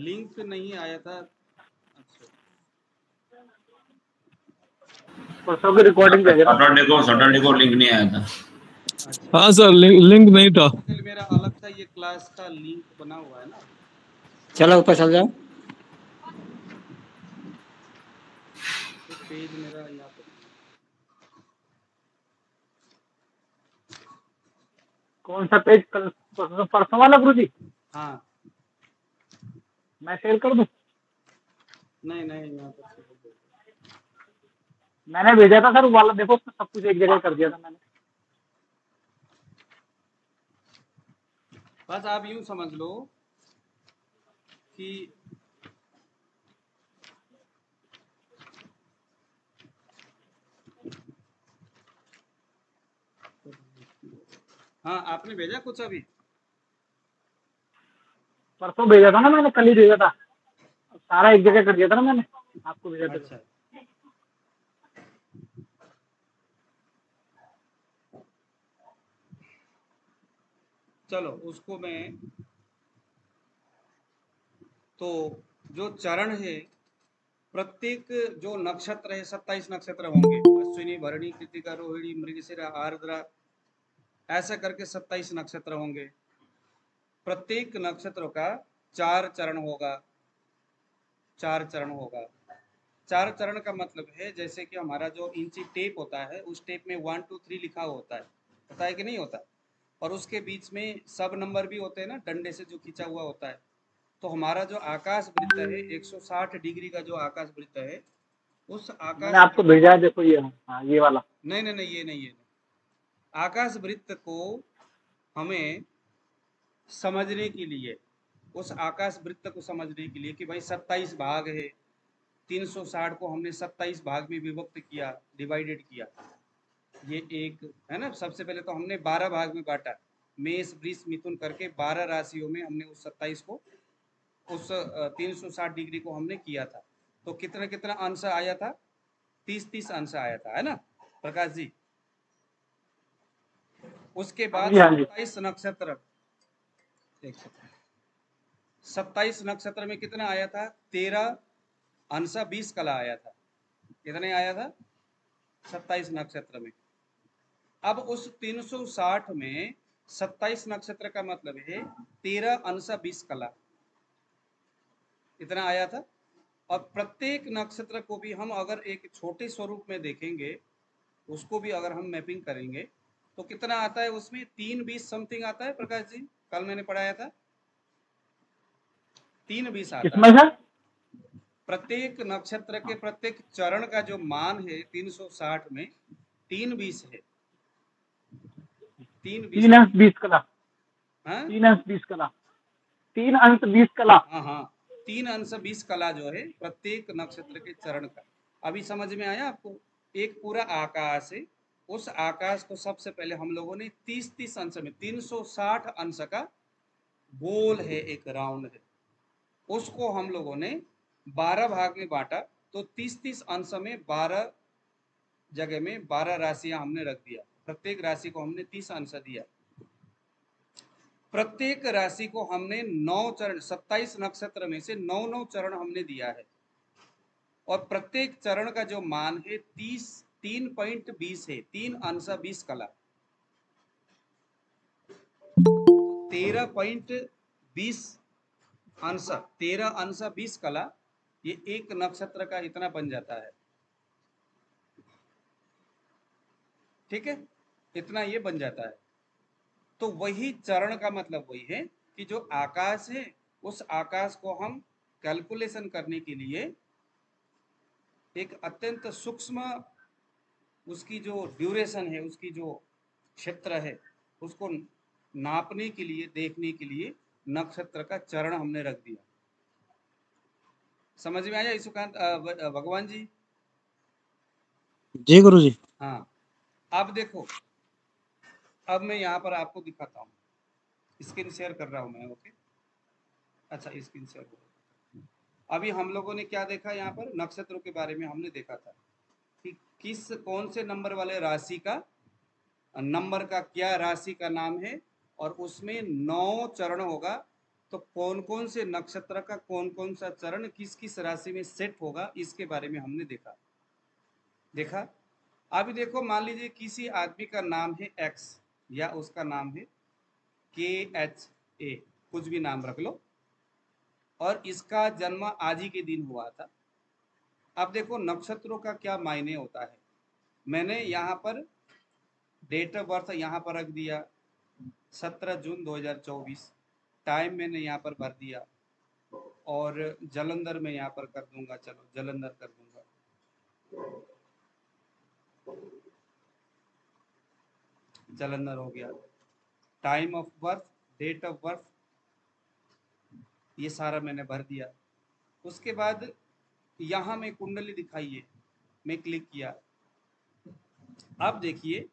लिंक नहीं आया था। अच्छा की रिकॉर्डिंग सैटरडे को सैटरडे को लिंक नहीं आया था। अच्छा। हाँ सर लिंक, लिंक नहीं था। मेरा अलग था, ये क्लास का लिंक बना हुआ है ना। चलो ऊपर चल जाओ। तो पेज मेरा यहाँ पे कौन सा पेज? परसों वाला गुरु जी? हाँ मैं शेयर कर दूं? नहीं नहीं यहाँ पर मैंने भेजा था सर वाला, देखो सब कुछ एक जगह कर दिया था मैंने। बस आप यूं समझ लो कि हाँ आपने भेजा कुछ अभी? परसों भेजा था ना मैंने, कल ही भेजा था, सारा एक जगह कर दिया था ना मैंने आपको भेजा था। अच्छा। चलो उसको मैं, तो जो चरण है प्रत्येक जो नक्षत्र है सत्ताईस नक्षत्र होंगे, अश्विनी भरणी कृतिका रोहिणी मृगशिरा आर्द्रा ऐसा करके सत्ताईस नक्षत्र होंगे। प्रत्येक नक्षत्र का चार चरण होगा। चार चरण होगा। चार चरण का मतलब है जैसे कि हमारा जो इंची टेप होता है उस टेप में वन टू थ्री लिखा होता है, पता है कि नहीं होता, और उसके बीच में सब नंबर भी होते हैं ना, डंडे से जो खींचा हुआ होता है। तो हमारा जो आकाश वृत्त है एक सौ साठ डिग्री का जो आकाश वृत्त है उस आकाश आपको भेजा है देखो ये, हाँ, ये वाला नहीं नहीं नहीं ये नहीं, ये आकाश वृत्त को हमें समझने के लिए, उस आकाश वृत्त को समझने के लिए कि भाई सत्ताईस भाग है, तीन सौ साठ को हमने सत्ताईस भाग में विभक्त किया, डिवाइडेड किया, ये एक है ना। सबसे पहले तो हमने बारह भाग में बांटा, मेष वृष मिथुन करके बारह राशियों में हमने उस सत्ताईस को, उस तीन सौ साठ डिग्री को हमने किया था। तो कितना कितना अंश आया था? तीस तीस अंश आया था, है ना प्रकाश जी। उसके बाद सत्ताईस नक्षत्र, सत्ताईस नक्षत्र में कितना आया था? तेरह अंशा बीस कला आया था। कितने आया था? सत्ताईस नक्षत्र में। अब उस तीन सौ साठ में सत्ताईस नक्षत्र का मतलब है तेरह अंशा बीस कला, इतना आया था। और प्रत्येक नक्षत्र को भी हम अगर एक छोटे स्वरूप में देखेंगे, उसको भी अगर हम मैपिंग करेंगे तो कितना आता है उसमें? तीन बीस समथिंग आता है प्रकाश जी, कल मैंने पढ़ाया था तीन बीस आता है। प्रत्येक नक्षत्र के प्रत्येक चरण का जो मान है तीन सौ साठ में तीन बीस है, तीन बीस बीस कला, तीन अंश बीस कला, तीन अंश बीस कला, हाँ हाँ तीन अंश बीस कला जो है प्रत्येक नक्षत्र के चरण का। अभी समझ में आया आपको? एक पूरा आकाश है, उस आकाश को सबसे पहले हम लोगों ने तीस तीस अंश में, तीन सौ साठ अंश का गोल है, एक राउंड है, उसको हम लोगों ने बारह भाग में बांटा। तो तीस तीस अंश में बारह जगह में बारह राशियां हमने रख दिया, प्रत्येक राशि को हमने तीस अंश दिया। प्रत्येक राशि को हमने नौ चरण, सत्ताईस नक्षत्र में से नौ नौ चरण हमने दिया है, और प्रत्येक चरण का जो मान है तीस, तीन पॉइंट बीस है, तीन अंश बीस कला, तेरह पॉइंट बीस अंश, तेरह अंश बीस कला, ये एक नक्षत्र का इतना बन जाता है। ठीक है, इतना ये बन जाता है। तो वही चरण का मतलब वही है कि जो आकाश है, उस आकाश को हम कैलकुलेशन करने के लिए एक अत्यंत सूक्ष्म, उसकी जो ड्यूरेशन है, उसकी जो क्षेत्र है, उसको नापने के लिए, देखने के लिए नक्षत्र का चरण हमने रख दिया। समझ में आया ईशुकांत भगवान जी? जी गुरु जी। हाँ, आप देखो, अब मैं यहाँ पर आपको दिखाता हूँ, स्क्रीन शेयर कर रहा हूँ मैं, ओके। अच्छा, स्क्रीन शेयर हो। अभी हम लोगों ने क्या देखा यहाँ पर? नक्षत्रों के बारे में हमने देखा था कि किस, कौन से नंबर वाले राशि का नंबर का क्या राशि का नाम है, और उसमें नौ चरण होगा, तो कौन कौन से नक्षत्र का कौन कौन सा चरण किस किस राशि में सेट होगा, इसके बारे में हमने देखा देखा अभी देखो, मान लीजिए किसी आदमी का नाम है एक्स, या उसका नाम है के एच ए, कुछ भी नाम रख लो, और इसका जन्म आज ही के दिन हुआ था। अब देखो नक्षत्रों का क्या मायने होता है। मैंने यहाँ पर डेट ऑफ बर्थ यहाँ पर रख दिया सत्रह जून दो हज़ार चौबीस, टाइम मैंने यहाँ पर भर दिया, और जलंधर में यहाँ पर कर दूंगा, चलो जलंधर कर दूंगा, जलंधर हो गया, time of birth, date of birth, ये सारा मैंने भर दिया। उसके बाद यहाँ में कुंडली दिखाइए, मैं क्लिक किया। अब देखिए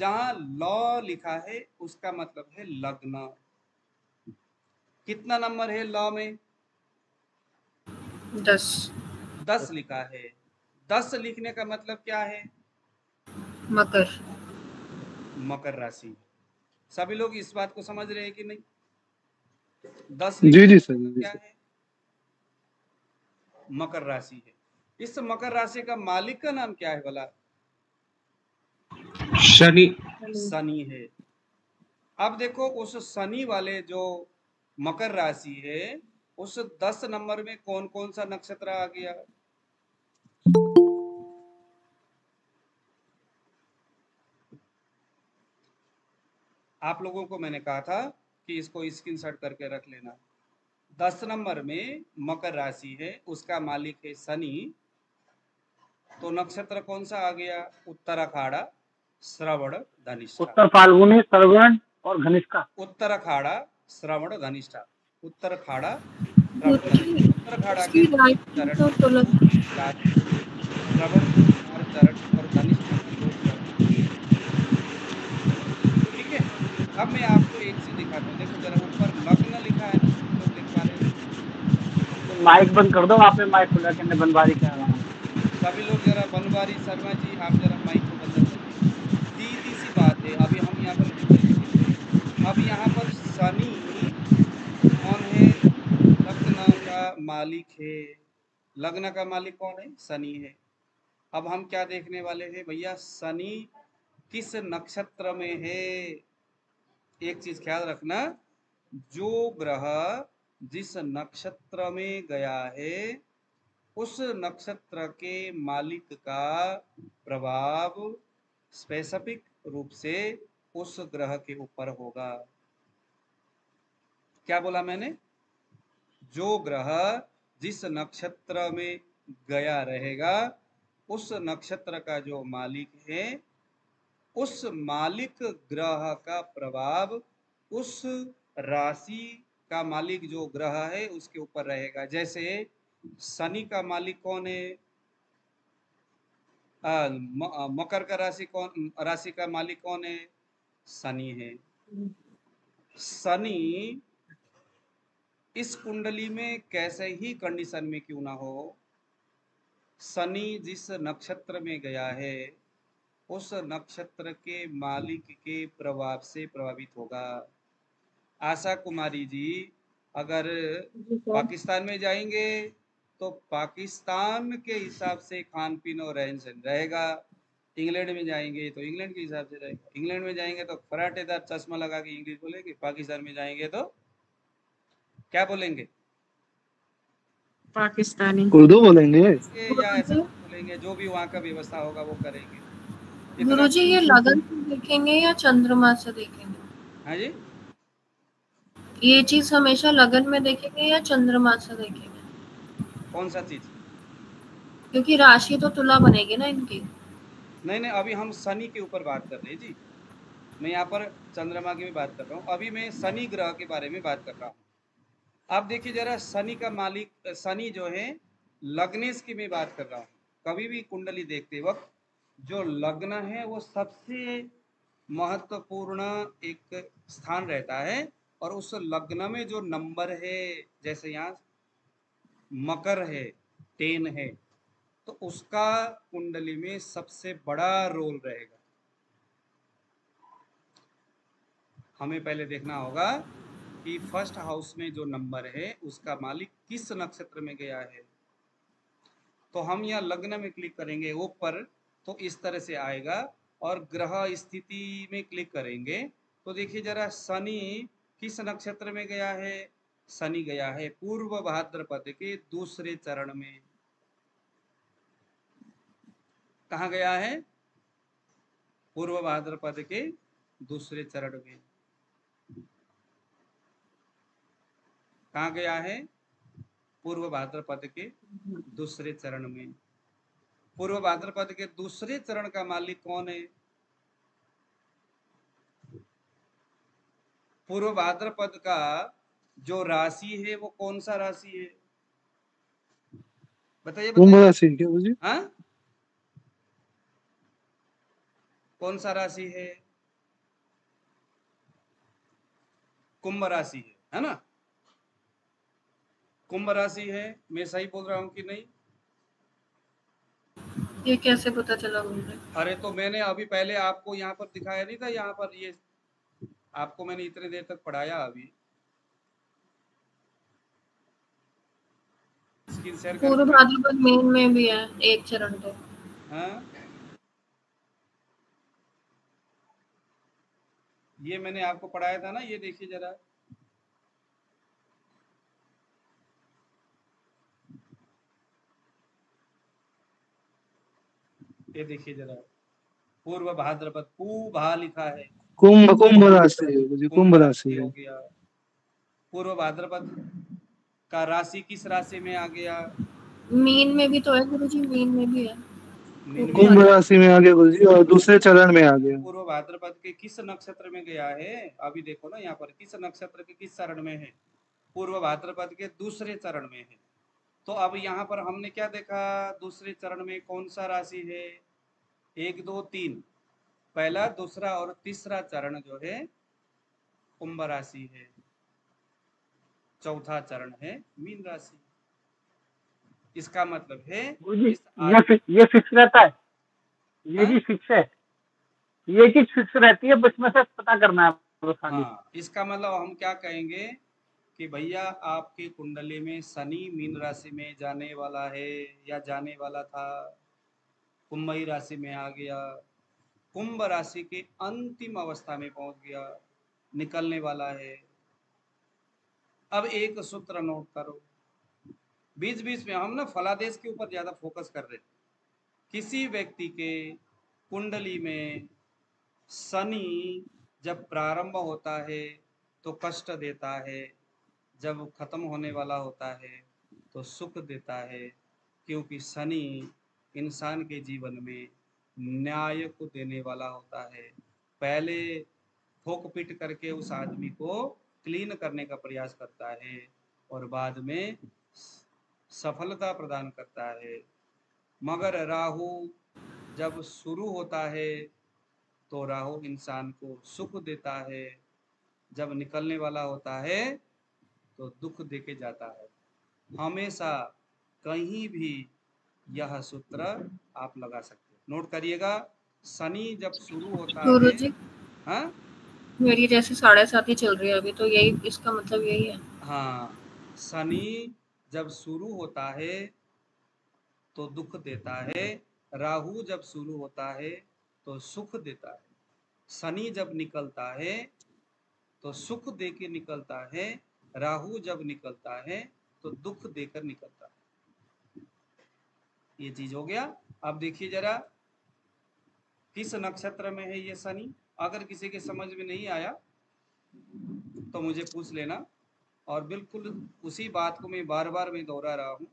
जहाँ लॉ लिखा है उसका मतलब है लग्न। कितना नंबर है लॉ में? दस। दस लिखा है। दस लिखने का मतलब क्या है? मकर, मकर राशि। सभी लोग इस बात को समझ रहे हैं कि नहीं? दस जी जी सर, क्या है? मकर राशि है। इस मकर राशि का मालिक का नाम क्या है भला? शनि। शनि है। अब देखो उस शनि वाले जो मकर राशि है, उस दस नंबर में कौन कौन सा नक्षत्र आ गया? आप लोगों को मैंने कहा था कि इसको स्क्रीनशॉट करके रख लेना। दस नंबर में मकर राशि है, उसका मालिक है शनि, तो नक्षत्र कौन सा आ गया? उत्तराखाड़ा। श्रवण धनिष्ठा। उत्तर फाल्गुनी श्रवण और घनिष्ठा। उत्तर अखाड़ा श्रवण धनिष्ठा। उत्तर अखाड़ा उत्तर अखाड़ा के श्रवण और चरण और धनिष्ठा। ठीक है, अब मैं आपको एक चीज दिखाता हूँ। देखो जरा ऊपर लग्न लिखा है, तो देख पा रहे। माइक बंद कर दो, आपने माइक खुला के बनवारी क्या रहा। सभी लोग जरा बनवारी शर्मा जी आप जरा माइक को बंद करें। सीधी सी बात है, अभी हम यहाँ पर अभी यहाँ पर शनि कौन है? लग्न का मालिक है। लग्न का मालिक कौन है? शनि है। अब हम क्या देखने वाले हैं भैया? शनि किस नक्षत्र में है? एक चीज ख्याल रखना, जो ग्रह जिस नक्षत्र में गया है उस नक्षत्र के मालिक का प्रभाव स्पेसिफिक रूप से उस ग्रह के ऊपर होगा। क्या बोला मैंने? जो ग्रह जिस नक्षत्र में गया रहेगा उस नक्षत्र का जो मालिक है उस मालिक ग्रह का प्रभाव उस राशि का मालिक जो ग्रह है उसके ऊपर रहेगा। जैसे शनि का मालिक कौन है? आ, म, मकर का राशि कौन राशि का मालिक कौन है? शनि है। शनि इस कुंडली में कैसे ही कंडीशन में क्यों ना हो, शनि जिस नक्षत्र में गया है उस नक्षत्र के मालिक के प्रभाव से प्रभावित होगा। आशा कुमारी जी अगर पाकिस्तान में जाएंगे तो पाकिस्तान के हिसाब से खान पीन और रहन सहन रहेगा। इंग्लैंड में जाएंगे तो इंग्लैंड के हिसाब से रहेगा। इंग्लैंड में जाएंगे तो फराटेदार चश्मा लगा के इंग्लिश बोलेंगे। पाकिस्तान में जाएंगे तो क्या बोलेंगे? पाकिस्तानी उर्दू बोलेंगे या ऐसा बोलेंगे, जो भी वहाँ का व्यवस्था होगा वो करेंगे। गुरुजी ये लगन से देखेंगे या चंद्रमा से देखेंगे? हाँ जी, ये चीज हमेशा लगन में देखेंगे या चंद्रमा से देखेंगे? कौन सा चीज? क्योंकि राशि तो तुला बनेगी ना इनकी। नहीं नहीं, अभी हम शनि के ऊपर बात कर रहे हैं जी। मैं यहाँ पर चंद्रमा की भी बात कर रहा हूँ। अभी मैं शनि ग्रह के बारे में बात कर रहा हूँ। आप देखिए जरा, शनि का मालिक शनि जो है लग्नेश की मैं बात कर रहा हूँ। कभी भी कुंडली देखते वक्त जो लग्न है वो सबसे महत्वपूर्ण एक स्थान रहता है, और उस लग्न में जो नंबर है, जैसे यहाँ मकर है टेन है, तो उसका कुंडली में सबसे बड़ा रोल रहेगा। हमें पहले देखना होगा कि फर्स्ट हाउस में जो नंबर है उसका मालिक किस नक्षत्र में गया है। तो हम यहाँ लग्न में क्लिक करेंगे ऊपर, तो इस तरह से आएगा, और ग्रह स्थिति में क्लिक करेंगे तो देखिए जरा शनि किस नक्षत्र में गया है? शनि गया है पूर्व भाद्रपद के दूसरे चरण में। कहाँ गया है? पूर्व भाद्रपद के दूसरे चरण में। कहाँ गया है? पूर्व भाद्रपद के दूसरे चरण में। पूर्व भाद्रपद के दूसरे चरण का मालिक कौन है? पूर्व भाद्रपद का जो राशि है वो कौन सा राशि है? बताइए बताइए। हाँ, कौन सा राशि है? कुंभ राशि है, है ना? कुंभ राशि है। मैं सही बोल रहा हूँ कि नहीं? ये कैसे पता चला मुझे? अरे तो मैंने अभी पहले आपको यहाँ पर दिखाया नहीं था? यहाँ पर ये आपको मैंने इतने देर तक पढ़ाया। अभी स्क्रीन शेयर कर। पूर्व भाद्रपद मेन में भी है एक चरण तो। हाँ, ये मैंने आपको पढ़ाया था ना। ये देखिए जरा, ये देखिए जरा, पूर्व भाद्रपद पू भा लिखा है। कुंभ कुंभ राशि, कुंभ राशि हो गया। पूर्व भाद्रपद का राशि किस राशि में आ गया? मीन में भी तो है गुरुजी। मीन में भी है। कुंभ राशि में आ गया गुरु जी और दूसरे चरण में आ गया। पूर्व भाद्रपद के किस नक्षत्र में गया है? अभी देखो ना यहाँ पर किस नक्षत्र के किस चरण में है, पूर्व भाद्रपद के दूसरे चरण में है। तो अब यहाँ पर हमने क्या देखा, दूसरे चरण में कौन सा राशि है? एक दो तीन, पहला दूसरा और तीसरा चरण जो है कुंभ राशि है, चौथा चरण है मीन राशि। इसका मतलब है ये ये फिक्स रहता है, ये भी फिक्स है, ये चीज फिक्स रहती है, बस में से पता करना है। हाँ, इसका मतलब हम क्या कहेंगे कि भैया आपके कुंडली में शनि मीन राशि में जाने वाला है या जाने वाला था, कुंभ राशि में आ गया, कुंभ राशि के अंतिम अवस्था में पहुंच गया, निकलने वाला है। अब एक सूत्र नोट करो, बीच बीच में हम ना फलादेश के ऊपर ज्यादा फोकस कर रहे हैं। किसी व्यक्ति के कुंडली में शनि जब प्रारंभ होता है तो कष्ट देता है, जब खत्म होने वाला होता है तो सुख देता है, क्योंकि शनि इंसान के जीवन में न्याय को देने वाला होता है। पहले ठोक पीट करके उस आदमी को क्लीन करने का प्रयास करता है और बाद में सफलता प्रदान करता है। मगर राहु जब शुरू होता है तो राहु इंसान को सुख देता है, जब निकलने वाला होता है तो दुख देके जाता है। हमेशा कहीं भी यह सूत्र आप लगा सकते हैं, नोट करिएगा। शनि जब शुरू होता है, हाँ मेरी जैसे साढ़े सात ही चल रही है अभी, तो यही इसका मतलब यही है। हाँ, शनि जब शुरू होता है तो दुख देता है, राहु जब शुरू होता है तो सुख देता है, शनि जब निकलता है तो सुख देके निकलता है, राहु जब निकलता है तो दुख देकर निकलता है। ये चीज हो गया। अब देखिए जरा किस नक्षत्र में है ये शनि। अगर किसी के समझ में नहीं आया तो मुझे पूछ लेना, और बिल्कुल उसी बात को मैं बार बार में दोहरा रहा हूँ।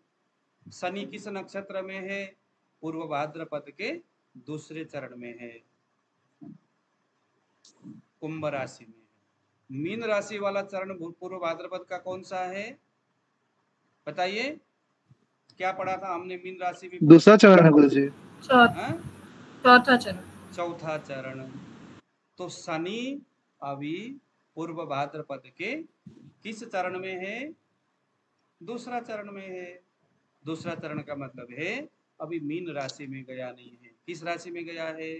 शनि किस नक्षत्र में है? पूर्व भाद्रपद के दूसरे चरण में है, कुंभ राशि में। मीन राशि वाला चरण पूर्व भाद्रपद का कौन सा है बताइए? क्या पढ़ा था हमने मीन राशि में? दूसरा चरण है गुरु जी, चौथा चरण। चौथा चरण। तो शनि अभी पूर्व भाद्रपद के किस चरण में है? दूसरा चरण में है। दूसरा चरण का मतलब है अभी मीन राशि में गया नहीं है। किस राशि में गया है?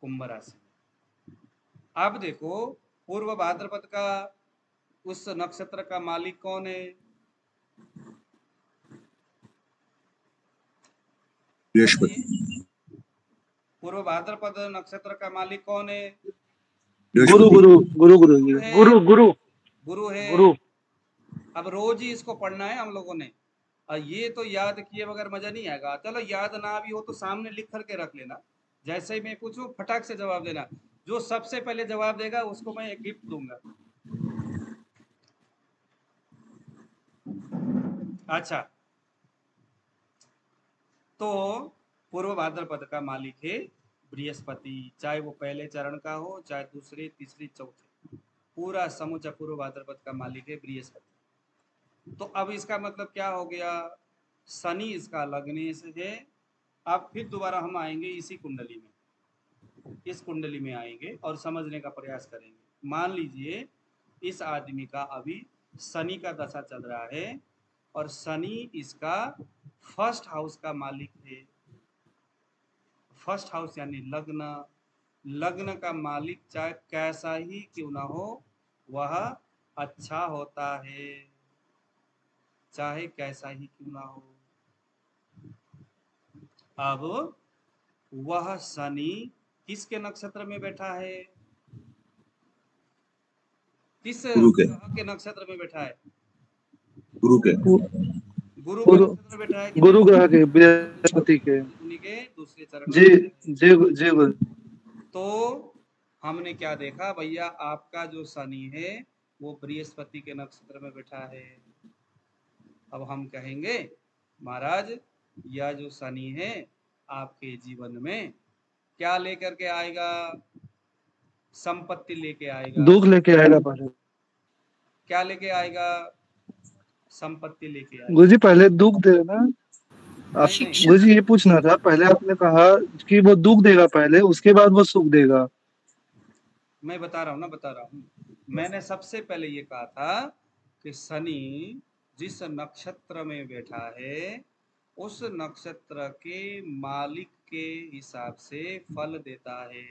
कुंभ राशि। आप देखो पूर्व भाद्रपद का उस नक्षत्र का मालिक कौन है? बृहस्पति। पूर्व भाद्रपद नक्षत्र का मालिक कौन है? गुरु गुरु गुरु गुरु गुरु गुरु गुरु है। अब रोज ही इसको पढ़ना है हम लोगों ने, और ये तो याद किए बगैर मजा नहीं आएगा। चलो याद ना भी हो तो सामने लिख करके रख लेना, जैसे ही मैं पूछूं फटाक से जवाब देना। जो सबसे पहले जवाब देगा उसको मैं एक गिफ्ट दूंगा। अच्छा, तो पूर्व भाद्रपद का मालिक है बृहस्पति, चाहे वो पहले चरण का हो चाहे दूसरे तीसरे चौथे, पूरा समूचा पूर्व भाद्रपद का मालिक है बृहस्पति। तो अब इसका मतलब क्या हो गया? शनि इसका लगने से है। अब फिर दोबारा हम आएंगे इसी कुंडली में, इस कुंडली में आएंगे और समझने का प्रयास करेंगे। मान लीजिए इस आदमी का अभी शनि का दशा चल रहा है और शनि इसका फर्स्ट हाउस का मालिक है। फर्स्ट हाउस यानी लग्न, लग्न का मालिक चाहे कैसा ही क्यों ना हो वह अच्छा होता है, चाहे कैसा ही क्यों ना हो। अब वह शनि किसके नक्षत्र में बैठा है? किस ग्रह के नक्षत्र में बैठा है? गुरु के। गुरु के नक्षत्र बैठा है। गुरु ग्रह के, बृहस्पति के, के दूसरे चरण। जी जी जी गुरु। तो हमने क्या देखा भैया? आपका जो शनि है वो बृहस्पति के नक्षत्र में बैठा है। अब हम कहेंगे महाराज यह जो शनि है आपके जीवन में क्या लेकर के आएगा, संपत्ति लेके आएगा। दुख लेके आएगा पहले। क्या लेके आएगा? संपत्ति लेके आएगा। गुरुजी पहले दुख दे ना। गुरुजी ये पूछना था, पहले आपने कहा कि वो दुख देगा पहले, उसके बाद वो सुख देगा। मैं बता रहा हूँ ना, बता रहा हूँ। मैंने सबसे पहले ये कहा था कि शनि जिस नक्षत्र में बैठा है उस नक्षत्र के मालिक के हिसाब से फल देता है।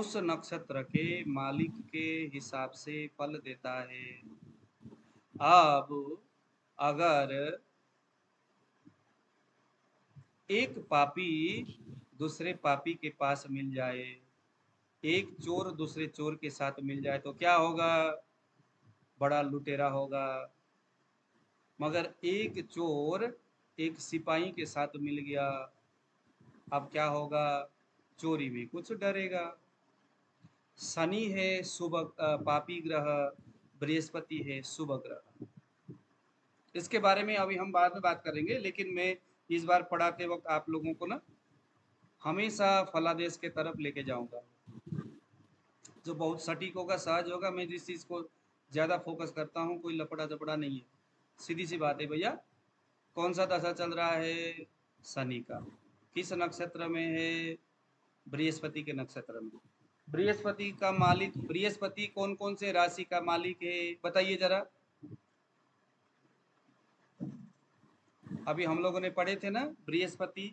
उस नक्षत्र के मालिक के हिसाब से फल देता है। अब अगर एक पापी दूसरे पापी के पास मिल जाए, एक चोर दूसरे चोर के साथ मिल जाए तो क्या होगा? बड़ा लुटेरा होगा। मगर एक चोर एक सिपाही के साथ मिल गया, अब क्या होगा? चोरी भी कुछ डरेगा। शनि है शुभ पापी ग्रह, बृहस्पति है शुभ ग्रह। इसके बारे में अभी हम बाद में बात करेंगे, लेकिन मैं इस बार पढ़ाते वक्त आप लोगों को ना हमेशा फलादेश के तरफ लेके जाऊंगा, जो बहुत सटीक होगा, सहज होगा। मैं जिस चीज को ज्यादा फोकस करता हूँ, कोई लपड़ा झपड़ा नहीं है, सीधी सी बात है। भैया कौन सा दशा चल रहा है? शनि का। किस नक्षत्र में है? बृहस्पति के नक्षत्र में। बृहस्पति का मालिक, बृहस्पति कौन कौन से राशि का मालिक है बताइए जरा। अभी हम लोगों ने पढ़े थे ना बृहस्पति,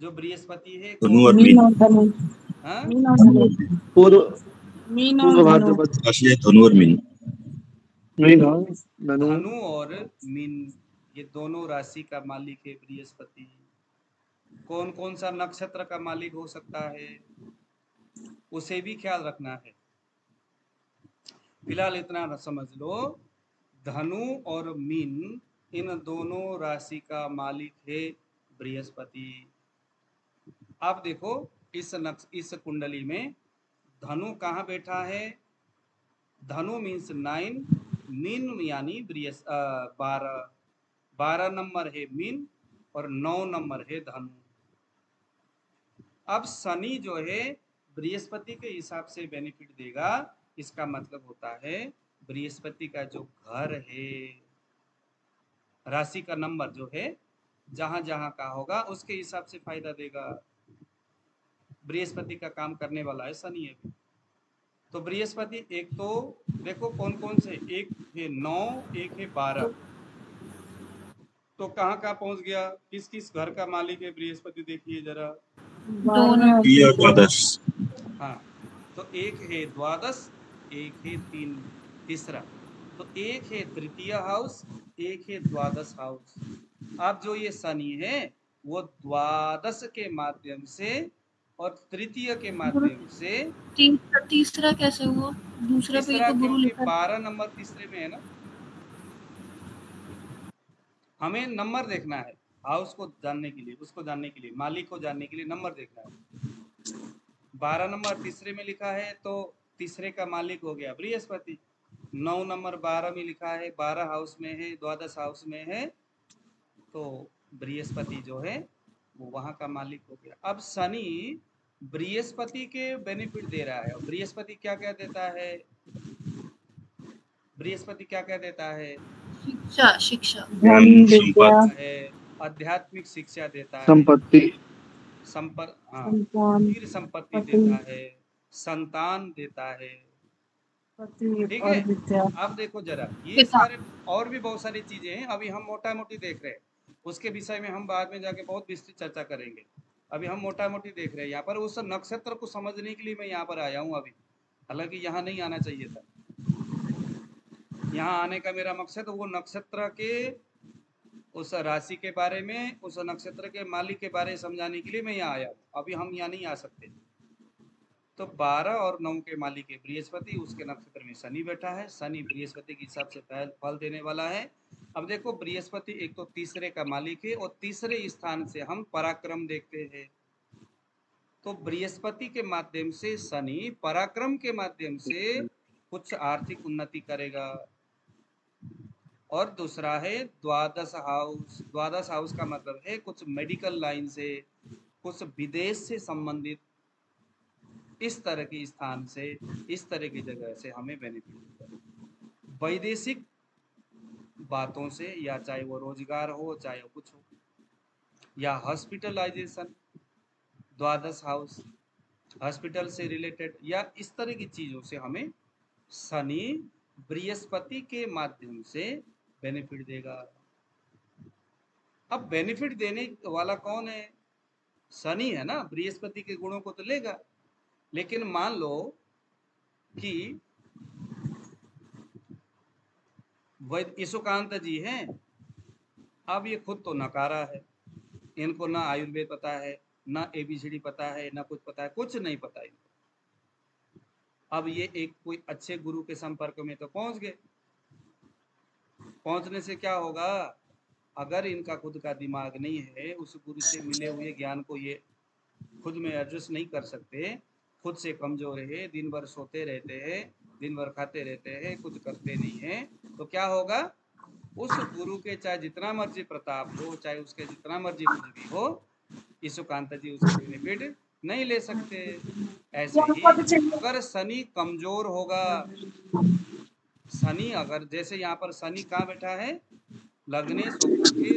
जो बृहस्पति है धनु और मीन, ये दोनों राशि का मालिक है बृहस्पति। कौन कौन सा नक्षत्र का मालिक हो सकता है उसे भी ख्याल रखना है। फिलहाल इतना समझ लो, धनु और मीन इन दोनों राशि का मालिक है बृहस्पति। आप देखो इस नक्ष इस कुंडली में धनु कहाँ बैठा है? धनु मीन्स नाइन, मीन यानी बारह, बारह नंबर है मीन और नौ नंबर है धनु। अब शनि जो है बृहस्पति के हिसाब से बेनिफिट देगा। इसका मतलब होता है बृहस्पति का जो घर है, राशि का नंबर जो है, जहां जहां का होगा उसके हिसाब से फायदा देगा। बृहस्पति का काम करने वाला है शनि है। तो बृहस्पति एक तो देखो कौन कौन से, एक है नौ, एक है बारह। तो कहाँ कहाँ पहुंच गया? किस किस घर का मालिक है बृहस्पति देखिए जरा। द्वादश। हाँ, तो एक है द्वादश, एक है तीन तीसरा, तो एक है तृतीय हाउस, एक है द्वादश हाउस। अब जो ये शनि है वो द्वादश के माध्यम से और तृतीय के माध्यम से, तीसरा कैसे हुआ? दूसरा पे तो गुरु लिखा, बारह नंबर तीसरे में है ना। हमें नंबर देखना है हाउस को जानने के लिए, उसको जानने के लिए, मालिक को जानने के लिए नंबर देखना है। बारह नंबर तीसरे में लिखा है तो तीसरे का मालिक हो गया बृहस्पति। नौ नंबर बारह में लिखा है, बारह हाउस में है, द्वादश हाउस में है, तो बृहस्पति जो है वो वहां का मालिक हो गया। अब शनि बृहस्पति के बेनिफिट दे रहा है। बृहस्पति क्या क्या देता है? बृहस्पति क्या क्या देता है? शिक्षा, शिक्षा, ज्ञान है, आध्यात्मिक शिक्षा देता है, संपत्ति, संपत्ति, हाँ, फिर संपत्ति देता है, संतान देता है, ठीक है। अब देखो जरा ये सारे और भी बहुत सारी चीजें हैं, अभी हम मोटा मोटी देख रहे हैं, उसके विषय में हम बाद में जाके बहुत विस्तृत चर्चा करेंगे। अभी हम मोटा मोटी देख रहे हैं यहाँ पर। उस नक्षत्र को समझने के लिए मैं यहाँ पर आया हूँ अभी, हालांकि यहाँ नहीं आना चाहिए था। यहाँ आने का मेरा मकसद वो नक्षत्र के, उस राशि के बारे में, उस नक्षत्र के मालिक के बारे में समझाने के लिए मैं यहाँ आया हूँ। अभी हम यहाँ नहीं आ सकते। तो बारह और नौ के मालिक है बृहस्पति, उसके नक्षत्र में शनि बैठा है। शनि बृहस्पति के हिसाब से फल देने वाला है। अब देखो बृहस्पति एक तो तीसरे का मालिक है और तीसरे स्थान से हम पराक्रम देखते हैं। तो बृहस्पति के माध्यम से शनि पराक्रम के माध्यम से कुछ आर्थिक उन्नति करेगा और दूसरा है द्वादश हाउस। द्वादश हाउस का मतलब है कुछ मेडिकल लाइन से, कुछ विदेश से संबंधित इस तरह के स्थान से, इस तरह की जगह से हमें बेनिफिट होता है। वैदेशिक बातों से, या चाहे वो रोजगार हो, चाहे वो कुछ हो, या हॉस्पिटलाइजेशन, द्वादश हाउस हॉस्पिटल से रिलेटेड, या इस तरह की चीज़ों से हमें शनि बृहस्पति के माध्यम से बेनिफिट देगा। अब बेनिफिट देने वाला कौन है? शनि है ना। बृहस्पति के गुणों को तो लेगा, लेकिन मान लो कि ईशुकांत जी हैं, अब ये खुद तो नकारा है, इनको ना आयुर्वेद पता है, ना एबीसीडी पता है, ना कुछ पता है, कुछ नहीं पता है। अब ये एक कोई अच्छे गुरु के संपर्क में तो पहुंच गए। पहुंचने से क्या होगा, अगर इनका खुद का दिमाग नहीं है, उस गुरु से मिले हुए ज्ञान को ये खुद में एडजस्ट नहीं कर सकते, खुद से कमजोर है, दिन भर सोते रहते हैं, दिन भर खाते रहते हैं, कुछ करते नहीं हैं, तो क्या होगा, उस गुरु के चाहे जितना मर्जी प्रताप हो, चाहे उसके जितना मर्जी कुछ भी हो, ईशुकांत जी उसके बेनिफिट नहीं ले सकते। ऐसे ही अगर शनि कमजोर होगा, शनि अगर, जैसे यहाँ पर शनि कहाँ बैठा है, लग्ने के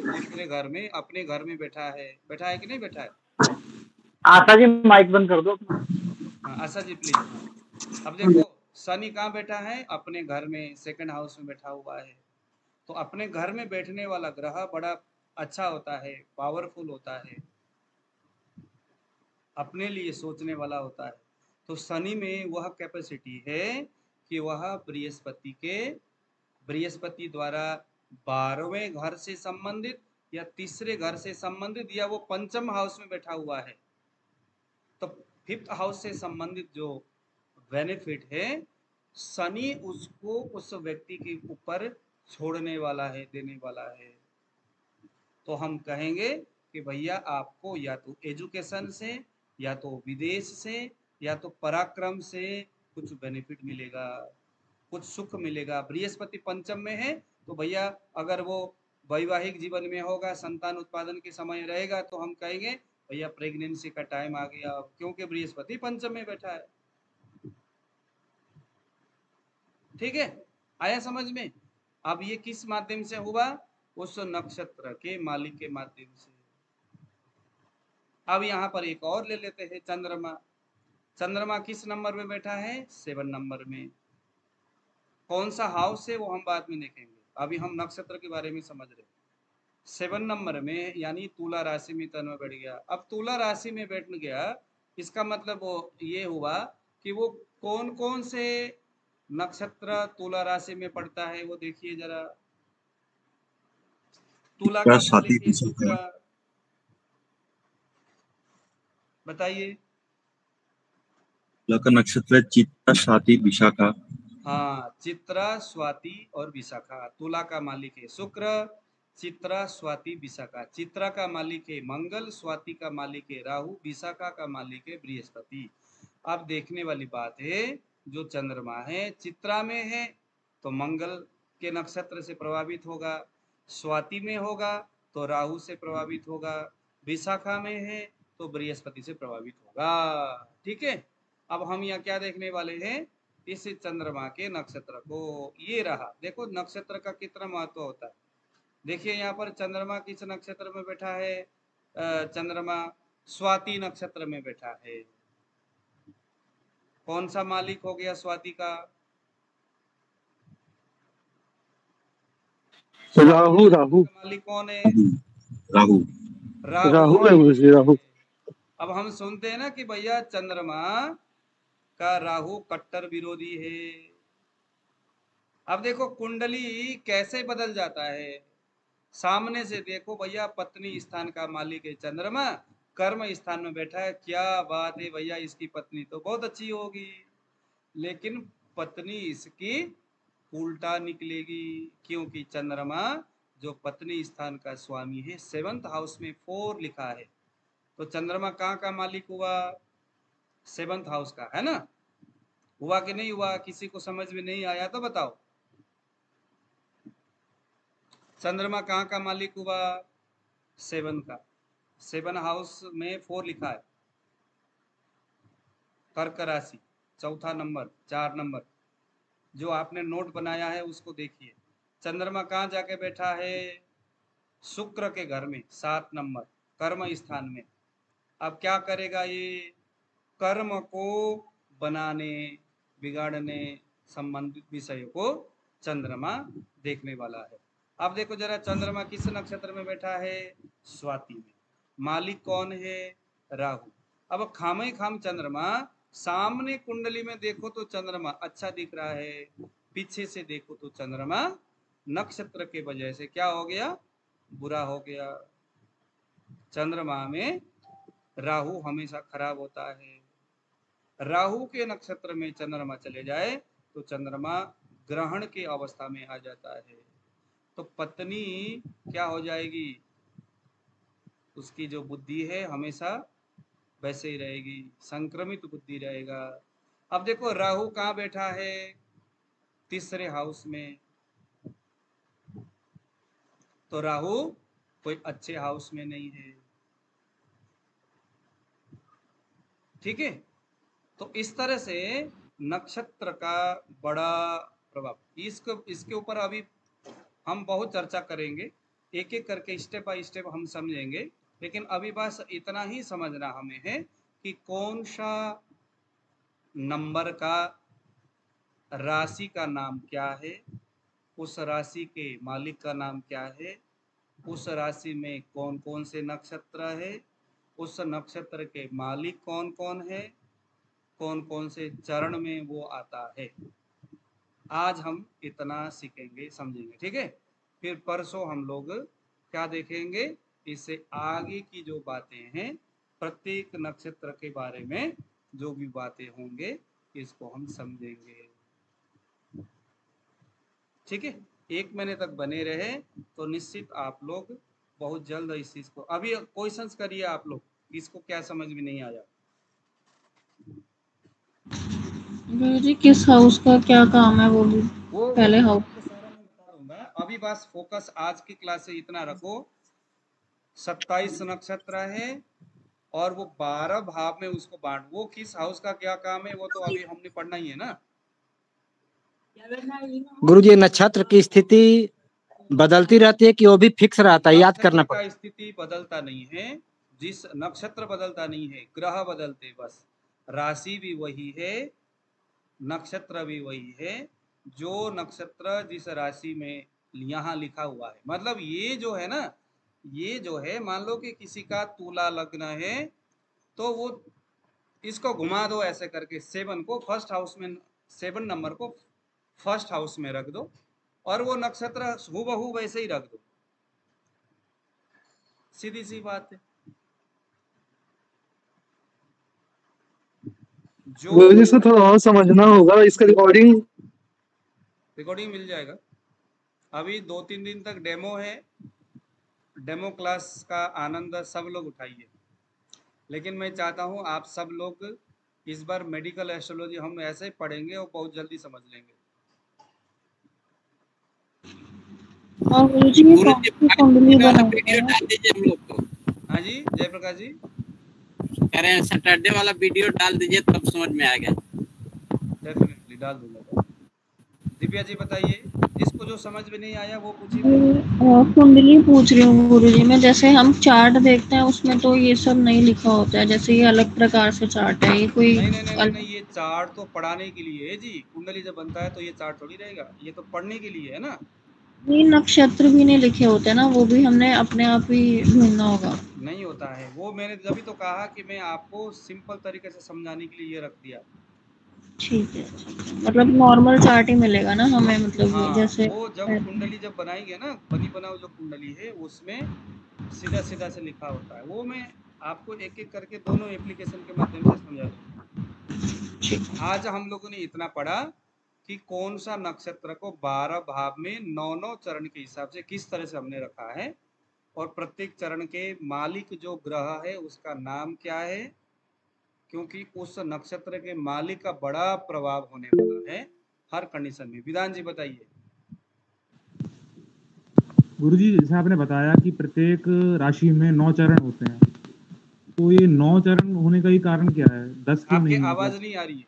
दूसरे घर में, अपने घर में बैठा है, बैठा है कि नहीं बैठा है? आशा जी माइक बंद कर दो। हाँ आशा जी प्लीज। अब देखो शनि कहाँ बैठा है, अपने घर में, सेकंड हाउस में बैठा हुआ है। तो अपने घर में बैठने वाला ग्रह बड़ा अच्छा होता है, पावरफुल होता है, अपने लिए सोचने वाला होता है। तो शनि में वह कैपेसिटी है कि वह बृहस्पति के, बृहस्पति द्वारा बारहवें घर से संबंधित या तीसरे घर से संबंधित, या वो पंचम हाउस में बैठा हुआ है, तो फिफ्थ हाउस से संबंधित जो बेनिफिट है, शनि उसको उस व्यक्ति के ऊपर छोड़ने वाला है, देने वाला है। तो हम कहेंगे कि भैया आपको या तो एजुकेशन से, या तो विदेश से, या तो पराक्रम से कुछ बेनिफिट मिलेगा, कुछ सुख मिलेगा। बृहस्पति पंचम में है तो भैया अगर वो वैवाहिक जीवन में होगा, संतान उत्पादन के समय रहेगा, तो हम कहेंगे भैया प्रेगनेंसी का टाइम आ गया, क्योंकि बृहस्पति पंचम में बैठा है। ठीक है, आया समझ में? अब ये किस माध्यम से हुआ, उस नक्षत्र के मालिक के माध्यम से। अब यहाँ पर एक और ले लेते हैं, चंद्रमा। चंद्रमा किस नंबर में बैठा है? सेवन नंबर में। कौन सा हाउस है वो हम बाद में देखेंगे, अभी हम नक्षत्र के बारे में समझ रहे हैं। सेवन नंबर में यानी तुला राशि में तन्व बैठ गया। अब तुला राशि में बैठ गया, इसका मतलब वो ये हुआ कि वो कौन कौन से नक्षत्र तुला राशि में पड़ता है, वो देखिए जरा। तुला का शुक्र, बताइए। तुला का नक्षत्र चित्ता, स्वाति, विशाखा। हाँ, चित्रा, स्वाति और विशाखा। तुला का मालिक है शुक्र, चित्रा, स्वाति, विशाखा। चित्रा का मालिक है मंगल, स्वाति का मालिक है राहु, विशाखा का मालिक है बृहस्पति। अब देखने वाली बात है, जो चंद्रमा है चित्रा में है तो मंगल के नक्षत्र से प्रभावित होगा, स्वाति में होगा तो राहु से प्रभावित होगा, विशाखा में है तो बृहस्पति से प्रभावित होगा। ठीक है, अब हम यहाँ क्या देखने वाले हैं, इस चंद्रमा के नक्षत्र को। ये रहा, देखो नक्षत्र का कितना महत्व होता है। देखिए यहाँ पर चंद्रमा किस नक्षत्र में बैठा है, चंद्रमा स्वाति नक्षत्र में बैठा है। कौन सा मालिक हो गया स्वाति का? राहु। राहु मालिक कौन है? राहु। राहु राहु अब हम सुनते हैं ना कि भैया चंद्रमा का राहु कट्टर विरोधी है। अब देखो कुंडली कैसे बदल जाता है। सामने से देखो भैया, पत्नी स्थान का मालिक है चंद्रमा, कर्म स्थान में बैठा है। क्या बात है भैया, इसकी पत्नी तो बहुत अच्छी होगी, लेकिन पत्नी इसकी उल्टा निकलेगी, क्योंकि चंद्रमा जो पत्नी स्थान का स्वामी है, सेवंथ हाउस में फोर लिखा है। तो चंद्रमा कहाँ का मालिक हुआ? सेवंथ हाउस का, है ना। हुआ कि नहीं हुआ? किसी को समझ में नहीं आया तो बताओ। चंद्रमा कहाँ का मालिक हुआ? सेवन का, सेवन हाउस में फोर लिखा है। कर्क राशि चौथा नंबर, चार नंबर, जो आपने नोट बनाया है उसको देखिए। चंद्रमा कहाँ जाके बैठा है? शुक्र के घर में, सात नंबर कर्म स्थान में। अब क्या करेगा ये? कर्म को बनाने, बिगाड़ने संबंधित विषयों को चंद्रमा देखने वाला है। अब देखो जरा चंद्रमा किस नक्षत्र में बैठा है? स्वाति में। मालिक कौन है? राहु। अब खामे खाम चंद्रमा, सामने कुंडली में देखो तो चंद्रमा अच्छा दिख रहा है, पीछे से देखो तो चंद्रमा नक्षत्र के वजह से क्या हो गया? बुरा हो गया। चंद्रमा में राहु हमेशा खराब होता है। राहु के नक्षत्र में चंद्रमा चले जाए तो चंद्रमा ग्रहण के अवस्था में आ जाता है, तो पत्नी क्या हो जाएगी? उसकी जो बुद्धि है हमेशा वैसे ही रहेगी, संक्रमित बुद्धि रहेगा। अब देखो राहु कहाँ बैठा है? तीसरे हाउस में, तो राहु कोई अच्छे हाउस में नहीं है। ठीक है, तो इस तरह से नक्षत्र का बड़ा प्रभाव, इसको इसके ऊपर अभी हम बहुत चर्चा करेंगे, एक एक करके स्टेप बाय स्टेप हम समझेंगे। लेकिन अभी बस इतना ही समझना हमें है कि कौन सा नंबर का राशि का नाम क्या है, उस राशि के मालिक का नाम क्या है, उस राशि में कौन कौन से नक्षत्र है, उस नक्षत्र के मालिक कौन कौन है, कौन कौन से चरण में वो आता है। आज हम इतना सीखेंगे, समझेंगे। ठीक है, फिर परसों हम लोग क्या देखेंगे? इससे आगे की जो बातें हैं प्रत्येक नक्षत्र के बारे में जो भी बातें होंगे इसको हम समझेंगे। ठीक है, एक महीने तक बने रहे तो निश्चित आप लोग बहुत जल्द इस चीज को, अभी क्वेश्चंस करिए आप लोग, इसको क्या समझ में नहीं आया? गुरु जी किस हाउस का क्या काम है वो भी वो पहले हाउस सारा मैं बता दूंगा। अभी बस फोकस आज की क्लास से इतना रखो, सत्ताईस नक्षत्र है और वो बारह भाव में उसको बांट, वो किस हाउस का क्या काम है वो तो अभी हमने पढ़ना ही है ना। गुरु जी नक्षत्र की स्थिति बदलती रहती है कि वो भी फिक्स रहता है? याद करना पड़ता है। स्थिति बदलता नहीं है, जिस नक्षत्र बदलता नहीं है, ग्रह बदलते बस। राशि भी वही है, नक्षत्र भी वही है। जो नक्षत्र जिस राशि में यहाँ लिखा हुआ है, मतलब ये जो है ना, ये जो है, मान लो कि किसी का तुला लग्न है तो वो इसको घुमा दो ऐसे करके, सेवन को फर्स्ट हाउस में, सेवन नंबर को फर्स्ट हाउस में रख दो और वो नक्षत्र हूबहू वैसे ही रख दो। सीधी सी बात है। जो इसको थोड़ा और समझना होगा, इसका रिकॉर्डिंग रिकॉर्डिंग मिल जाएगा। अभी दो तीन दिन तक डेमो है, डेमो क्लास का आनंद सब लोग उठाइए। लेकिन मैं चाहता हूँ आप सब लोग इस बार मेडिकल एस्ट्रोलॉजी हम ऐसे ही पढ़ेंगे और बहुत जल्दी समझ लेंगे। और गुरु जी हाँ जी, जयप्रकाश जी कह रहे हैं सैटरडे वाला वीडियो डाल दीजिए, तब समझ में आएगा। डेफिनेटली डाल दूंगा। दिव्या जी बताइए, जिसको जो समझ में नहीं आया वो पूछिए। कुंडली पूछ रही हूँ गुरु जी, में जैसे हम चार्ट देखते हैं उसमें तो ये सब नहीं लिखा होता है, जैसे ये अलग प्रकार से चार्ट है, ये कोई नहीं, नहीं, नहीं, अल... नहीं, ये चार्ट तो पढ़ाने के लिए है जी। कुंडली जब बनता है तो ये चार्ट थोड़ी रहेगा, ये तो पढ़ने के लिए है ना। ये नक्षत्र भी नहीं लिखे होते ना, वो भी हमने अपने आप ही ढूंढना होगा। नहीं होता है वो, मैंने तभी तो कहा कि मैं आपको सिंपल तरीके से समझाने के लिए ये रख दिया। ठीक है, मतलब नॉर्मल चार्ट ही मिलेगा ना हमें, मतलब हाँ, जैसे वो जब कुंडली जब बनाएंगे ना, बनी बनाओ जो कुंडली है उसमें सीधा सीधा से लिखा होता है। वो मैं आपको एक एक करके दोनों एप्लीकेशन के माध्यम से समझा दूंगा। आज हम लोगों ने इतना पढ़ा कि कौन सा नक्षत्र को बारह भाव में नौ नौ चरण के हिसाब से किस तरह से हमने रखा है, और प्रत्येक चरण के मालिक जो ग्रह है उसका नाम क्या है, क्योंकि उस नक्षत्र के मालिक का बड़ा प्रभाव होने वाला है हर कंडीशन में। विधान जी बताइए। गुरुजी, जैसे आपने बताया कि प्रत्येक राशि में नौ चरण होते हैं, तो ये नौ चरण होने का ही कारण क्या है? दस क्यों नहीं? आवाज नहीं आ रही है।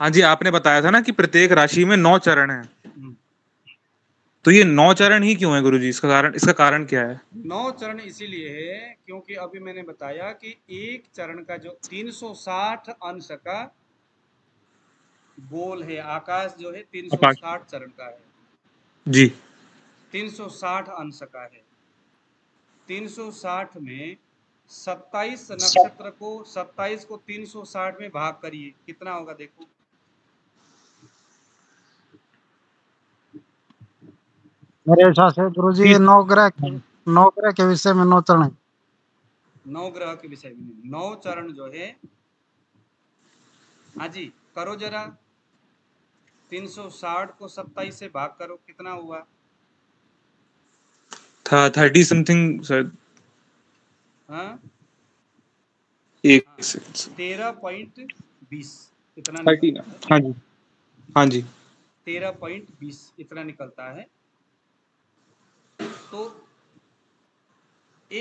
हाँ जी, आपने बताया था ना कि प्रत्येक राशि में नौ चरण हैं, तो ये नौ चरण ही क्यों है गुरुजी? इसका कारण इसका कारण क्या है? नौ चरण इसीलिए है क्योंकि अभी मैंने बताया कि एक चरण का जो तीन सौ साठ अंश का गोल है, आकाश जो है तीन सौ साठ चरण का है जी, तीन सौ साठ अंश का है। तीन सौ साठ में सत्ताईस नक्षत्र को, सत्ताईस को तीन सौ साठ में भाग करिए, कितना होगा देखो। मेरे हिसाब से गुरुजी ये नौ ग्रह नौ ग्रह के विषय में नौ चरण, नौ ग्रह के विषय में नौ चरण जो है। हाँ जी, करो जरा, तीन सौ साठ को सत्ताईस से भाग करो, कितना हुआ था? थर्टी समथिंग शायद। हाँ, एक सेकंड, तेरह पॉइंट बीस, इतना थर्टीन। हाँ जी, हाँ जी, तेरह पॉइंट बीस इतना निकलता है। तो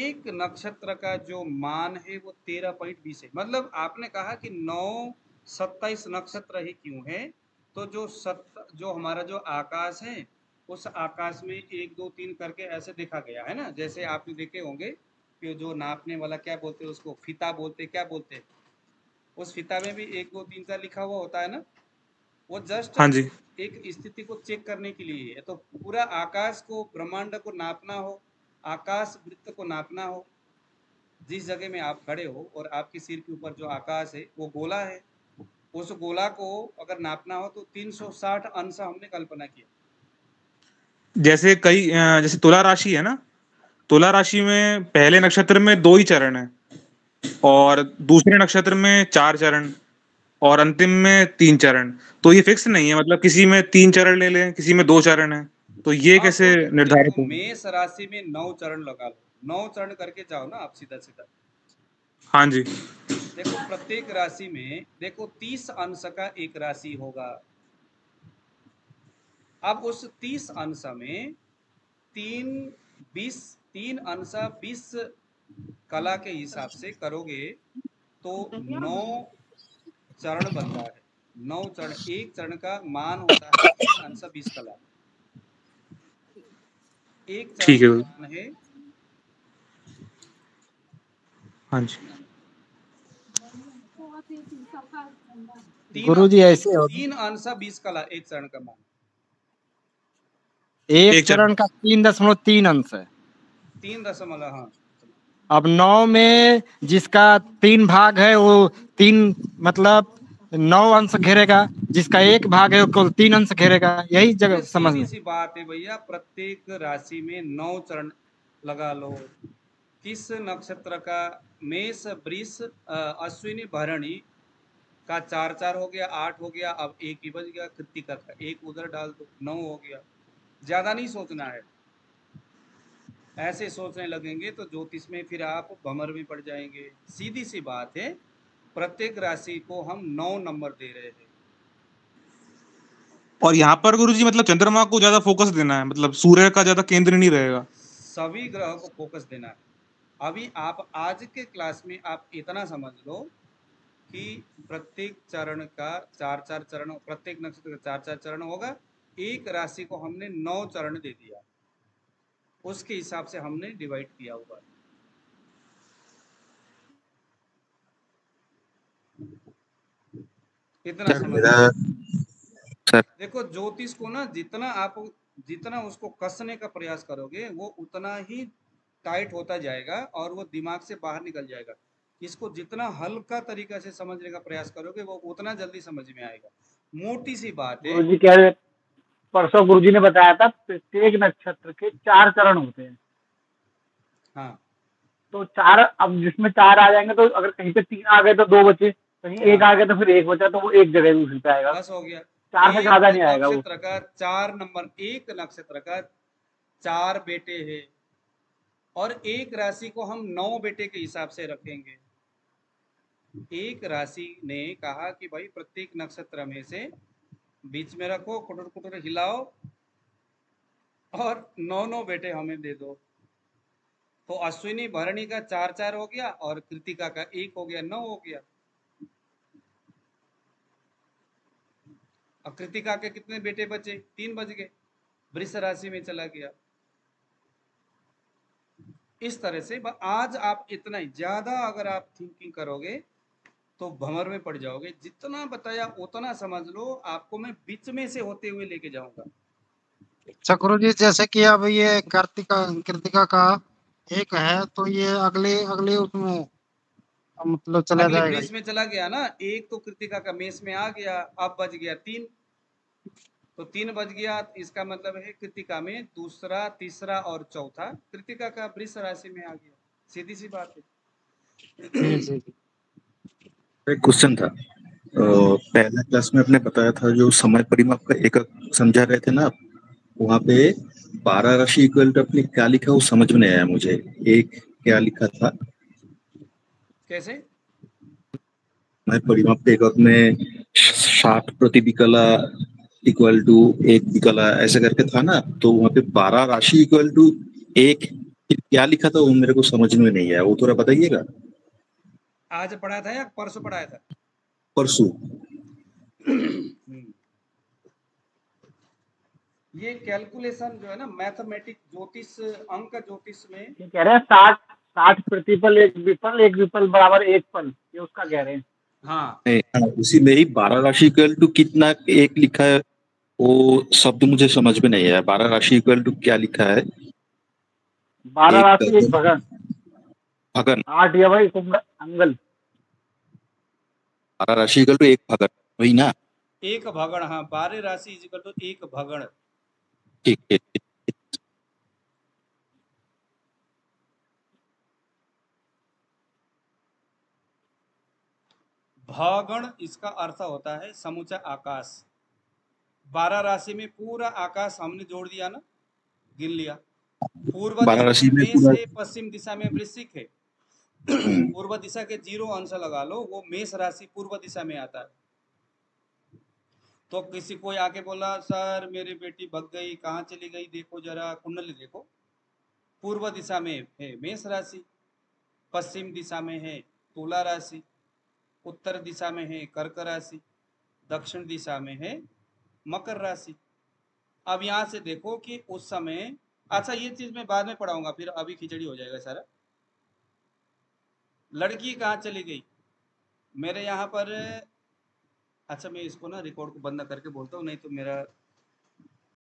एक नक्षत्र का जो मान है वो तेरह पॉइंट बीस है। मतलब आपने कहा कि नौ सत्ताईस नक्षत्र ही क्यों है, तो जो सत जो हमारा जो आकाश है उस आकाश में एक दो तीन करके ऐसे देखा गया है ना। जैसे आपने देखे होंगे कि जो नापने वाला क्या बोलते हैं उसको, फीता बोलते, क्या बोलते हैं, उस फीता में भी एक दो तीन चार लिखा हुआ होता है ना, वो जस्ट हाँ जी एक स्थिति को चेक करने के लिए है। तो पूरा आकाश को, ब्रह्मांड को नापना हो, आकाश वृत्त को नापना हो, जिस जगह में आप खड़े हो और आपके सिर के ऊपर जो आकाश है वो गोला है, उस गोला को अगर नापना हो तो तीन सौ साठ अंश हमने कल्पना किया। जैसे कई जैसे तुला राशि है ना, तुला राशि में पहले नक्षत्र में दो ही चरण है और दूसरे नक्षत्र में चार चरण और अंतिम में तीन चरण, तो ये फिक्स नहीं है। मतलब किसी में तीन चरण ले लें, किसी में दो चरण है, तो ये कैसे निर्धारित हो? मेष राशि में नौ चरण लगा लो, नौ चरण करके जाओ ना आप सीधा सीधा। हाँ जी, देखो प्रत्येक राशि में देखो तीस अंश का एक राशि होगा। अब उस तीस अंश में तीन बीस तीन अंश बीस कला के हिसाब से करोगे तो नौ चरण बनता है। नौ चरण, एक चरण का मान होता है अंश बीस कला, एक चरण है। हाँ जी गुरुजी, ऐसे तीन अंश बीस कला एक चरण का मान, एक चरण का तीन दशमलव तीन अंश है, तीन दशमलव। हाँ, अब नौ में जिसका तीन भाग है वो तीन मतलब नौ अंश घेरेगा, जिसका एक भाग है वो कुल तीन अंश घेरेगा, यही जगह समझ में। इसी बात है भैया, प्रत्येक राशि में नौ चरण लगा लो। किस नक्षत्र का? मेष, वृष, अश्विनी, भरणी का चार चार हो गया, आठ हो गया, अब एक ही बच गया कृत्तिका का, एक उधर डाल दो, नौ हो गया। ज्यादा नहीं सोचना है, ऐसे सोचने लगेंगे तो ज्योतिष में फिर आप भंवर भी पड़ जाएंगे। सीधी सी बात है, प्रत्येक राशि को हम नौ नंबर दे रहे हैं। और यहाँ पर गुरुजी मतलब चंद्रमा को ज्यादा फोकस देना है, मतलब सूर्य का ज्यादा केंद्र नहीं रहेगा, सभी ग्रह को फोकस देना है। अभी आप आज के क्लास में आप इतना समझ लो कि प्रत्येक चरण का चार चार चरण, प्रत्येक नक्षत्र का चार चार चरण होगा। एक राशि को हमने नौ चरण दे दिया, उसके हिसाब से हमने डिवाइड किया हुआ। इतना समझ सर, देखो ज्योतिष को ना जितना आप जितना उसको कसने का प्रयास करोगे वो उतना ही टाइट होता जाएगा और वो दिमाग से बाहर निकल जाएगा। इसको जितना हल्का तरीका से समझने का प्रयास करोगे वो उतना जल्दी समझ में आएगा। मोटी सी बात है। परसों गुरुजी ने बताया था प्रत्येक नक्षत्र के चार चरण होते हैं। हाँ, तो चार, अब जिसमें चार आ जाएंगे तो अगर कहीं पे तीन आ गए तो दो बचे, कहीं हाँ। एक आ गए तो फिर एक बचा, तो वो एक जगह भी उठता आएगा, बस हो गया। चार से ज्यादा नहीं आएगा। नक्षत्र का चार नंबर, एक नक्षत्र का चार बेटे है और एक राशि को हम नौ बेटे के हिसाब से रखेंगे। एक राशि ने कहा कि भाई प्रत्येक नक्षत्र में से बीच में रखो, कुटुर कुटुर हिलाओ, और नौ नौ बेटे हमें दे दो। तो अश्विनी भरणी का चार चार हो गया और कृतिका का एक हो गया, नौ हो गया। अब कृतिका के कितने बेटे बचे? तीन बच गए, वृष राशि में चला गया। इस तरह से आज आप इतना ही ज्यादा अगर आप थिंकिंग करोगे तो भंवर में पड़ जाओगे। जितना बताया उतना समझ लो, आपको मैं बीच में से होते हुए लेके जाऊंगा। अच्छा गुरु जी, जैसे कि अब ये कृतिका कृतिका का एक है तो ये अगले अगले उसमें मतलब चला जाएगा, बीच में चला गया ना। एक तो कृतिका का मेष में आ गया, अब बच गया तीन, तो तीन बच गया। इसका मतलब है कृतिका में दूसरा, तीसरा और चौथा कृतिका का वृष राशि में आ गया। सीधी सी बात है। एक क्वेश्चन था, पहले क्लास में आपने बताया था जो समय परिमाप का एक समझा रहे थे ना आप, वहाँ पे बारह राशि इक्वल टू आपने क्या लिखा वो समझ में नहीं आया मुझे। एक क्या लिखा था, कैसे समय परिमाप पे एक आपने साठ प्रतिबिकला इक्वल टू एक बिकला ऐसे करके था ना, तो वहाँ पे बारह राशि इक्वल टू एक क्या लिखा था वो मेरे को समझ में नहीं आया, वो थोड़ा बताइएगा। आज पढ़ा था या परसों पढ़ाया था? परसों। ये कैलकुलेशन जो है ना, मैथमेटिक ज्योतिष, अंक ज्योतिष में कह रहे हैं साठ साठ प्रतिपल एक विपल, एक विपल बराबर एक पल, ये उसका कह रहे हैं। हाँ, उसी में ही बारह राशि इक्वल टू कितना एक लिखा है वो शब्द मुझे समझ में नहीं आया। बारह राशि इक्वल टू क्या लिखा है? बारह राशि एक भगन, भगन आठ या भाई अंगल। बारह राशि इक्वल टू एक भगन, वही ना, एक भगन। हाँ, बारह राशि इक्वल टू एक भगन। ठीक है, भगण इसका अर्थ होता है समूचा आकाश। बारह राशि में पूरा आकाश हमने जोड़ दिया ना, गिन लिया। पूर्व दिशा में से पश्चिम दिशा में वृश्चिक है, पूर्व दिशा के जीरो अंश लगा लो, वो मेष राशि पूर्व दिशा में आता है। तो किसी कोई आके बोला सर मेरी बेटी भग गई, कहाँ चली गई, देखो जरा कुंडली देखो, पूर्व दिशा में है मेष राशि, पश्चिम दिशा में है तुला राशि, उत्तर दिशा में है कर्क राशि, दक्षिण दिशा में है मकर राशि। अब यहाँ से देखो कि उस समय, अच्छा ये चीज मैं बाद में पढ़ाऊंगा, फिर अभी खिचड़ी हो जाएगा सारा। लड़की कहाँ चली गई मेरे यहाँ पर? अच्छा मैं इसको ना रिकॉर्ड को बंद करके बोलता हूँ, नहीं तो मेरा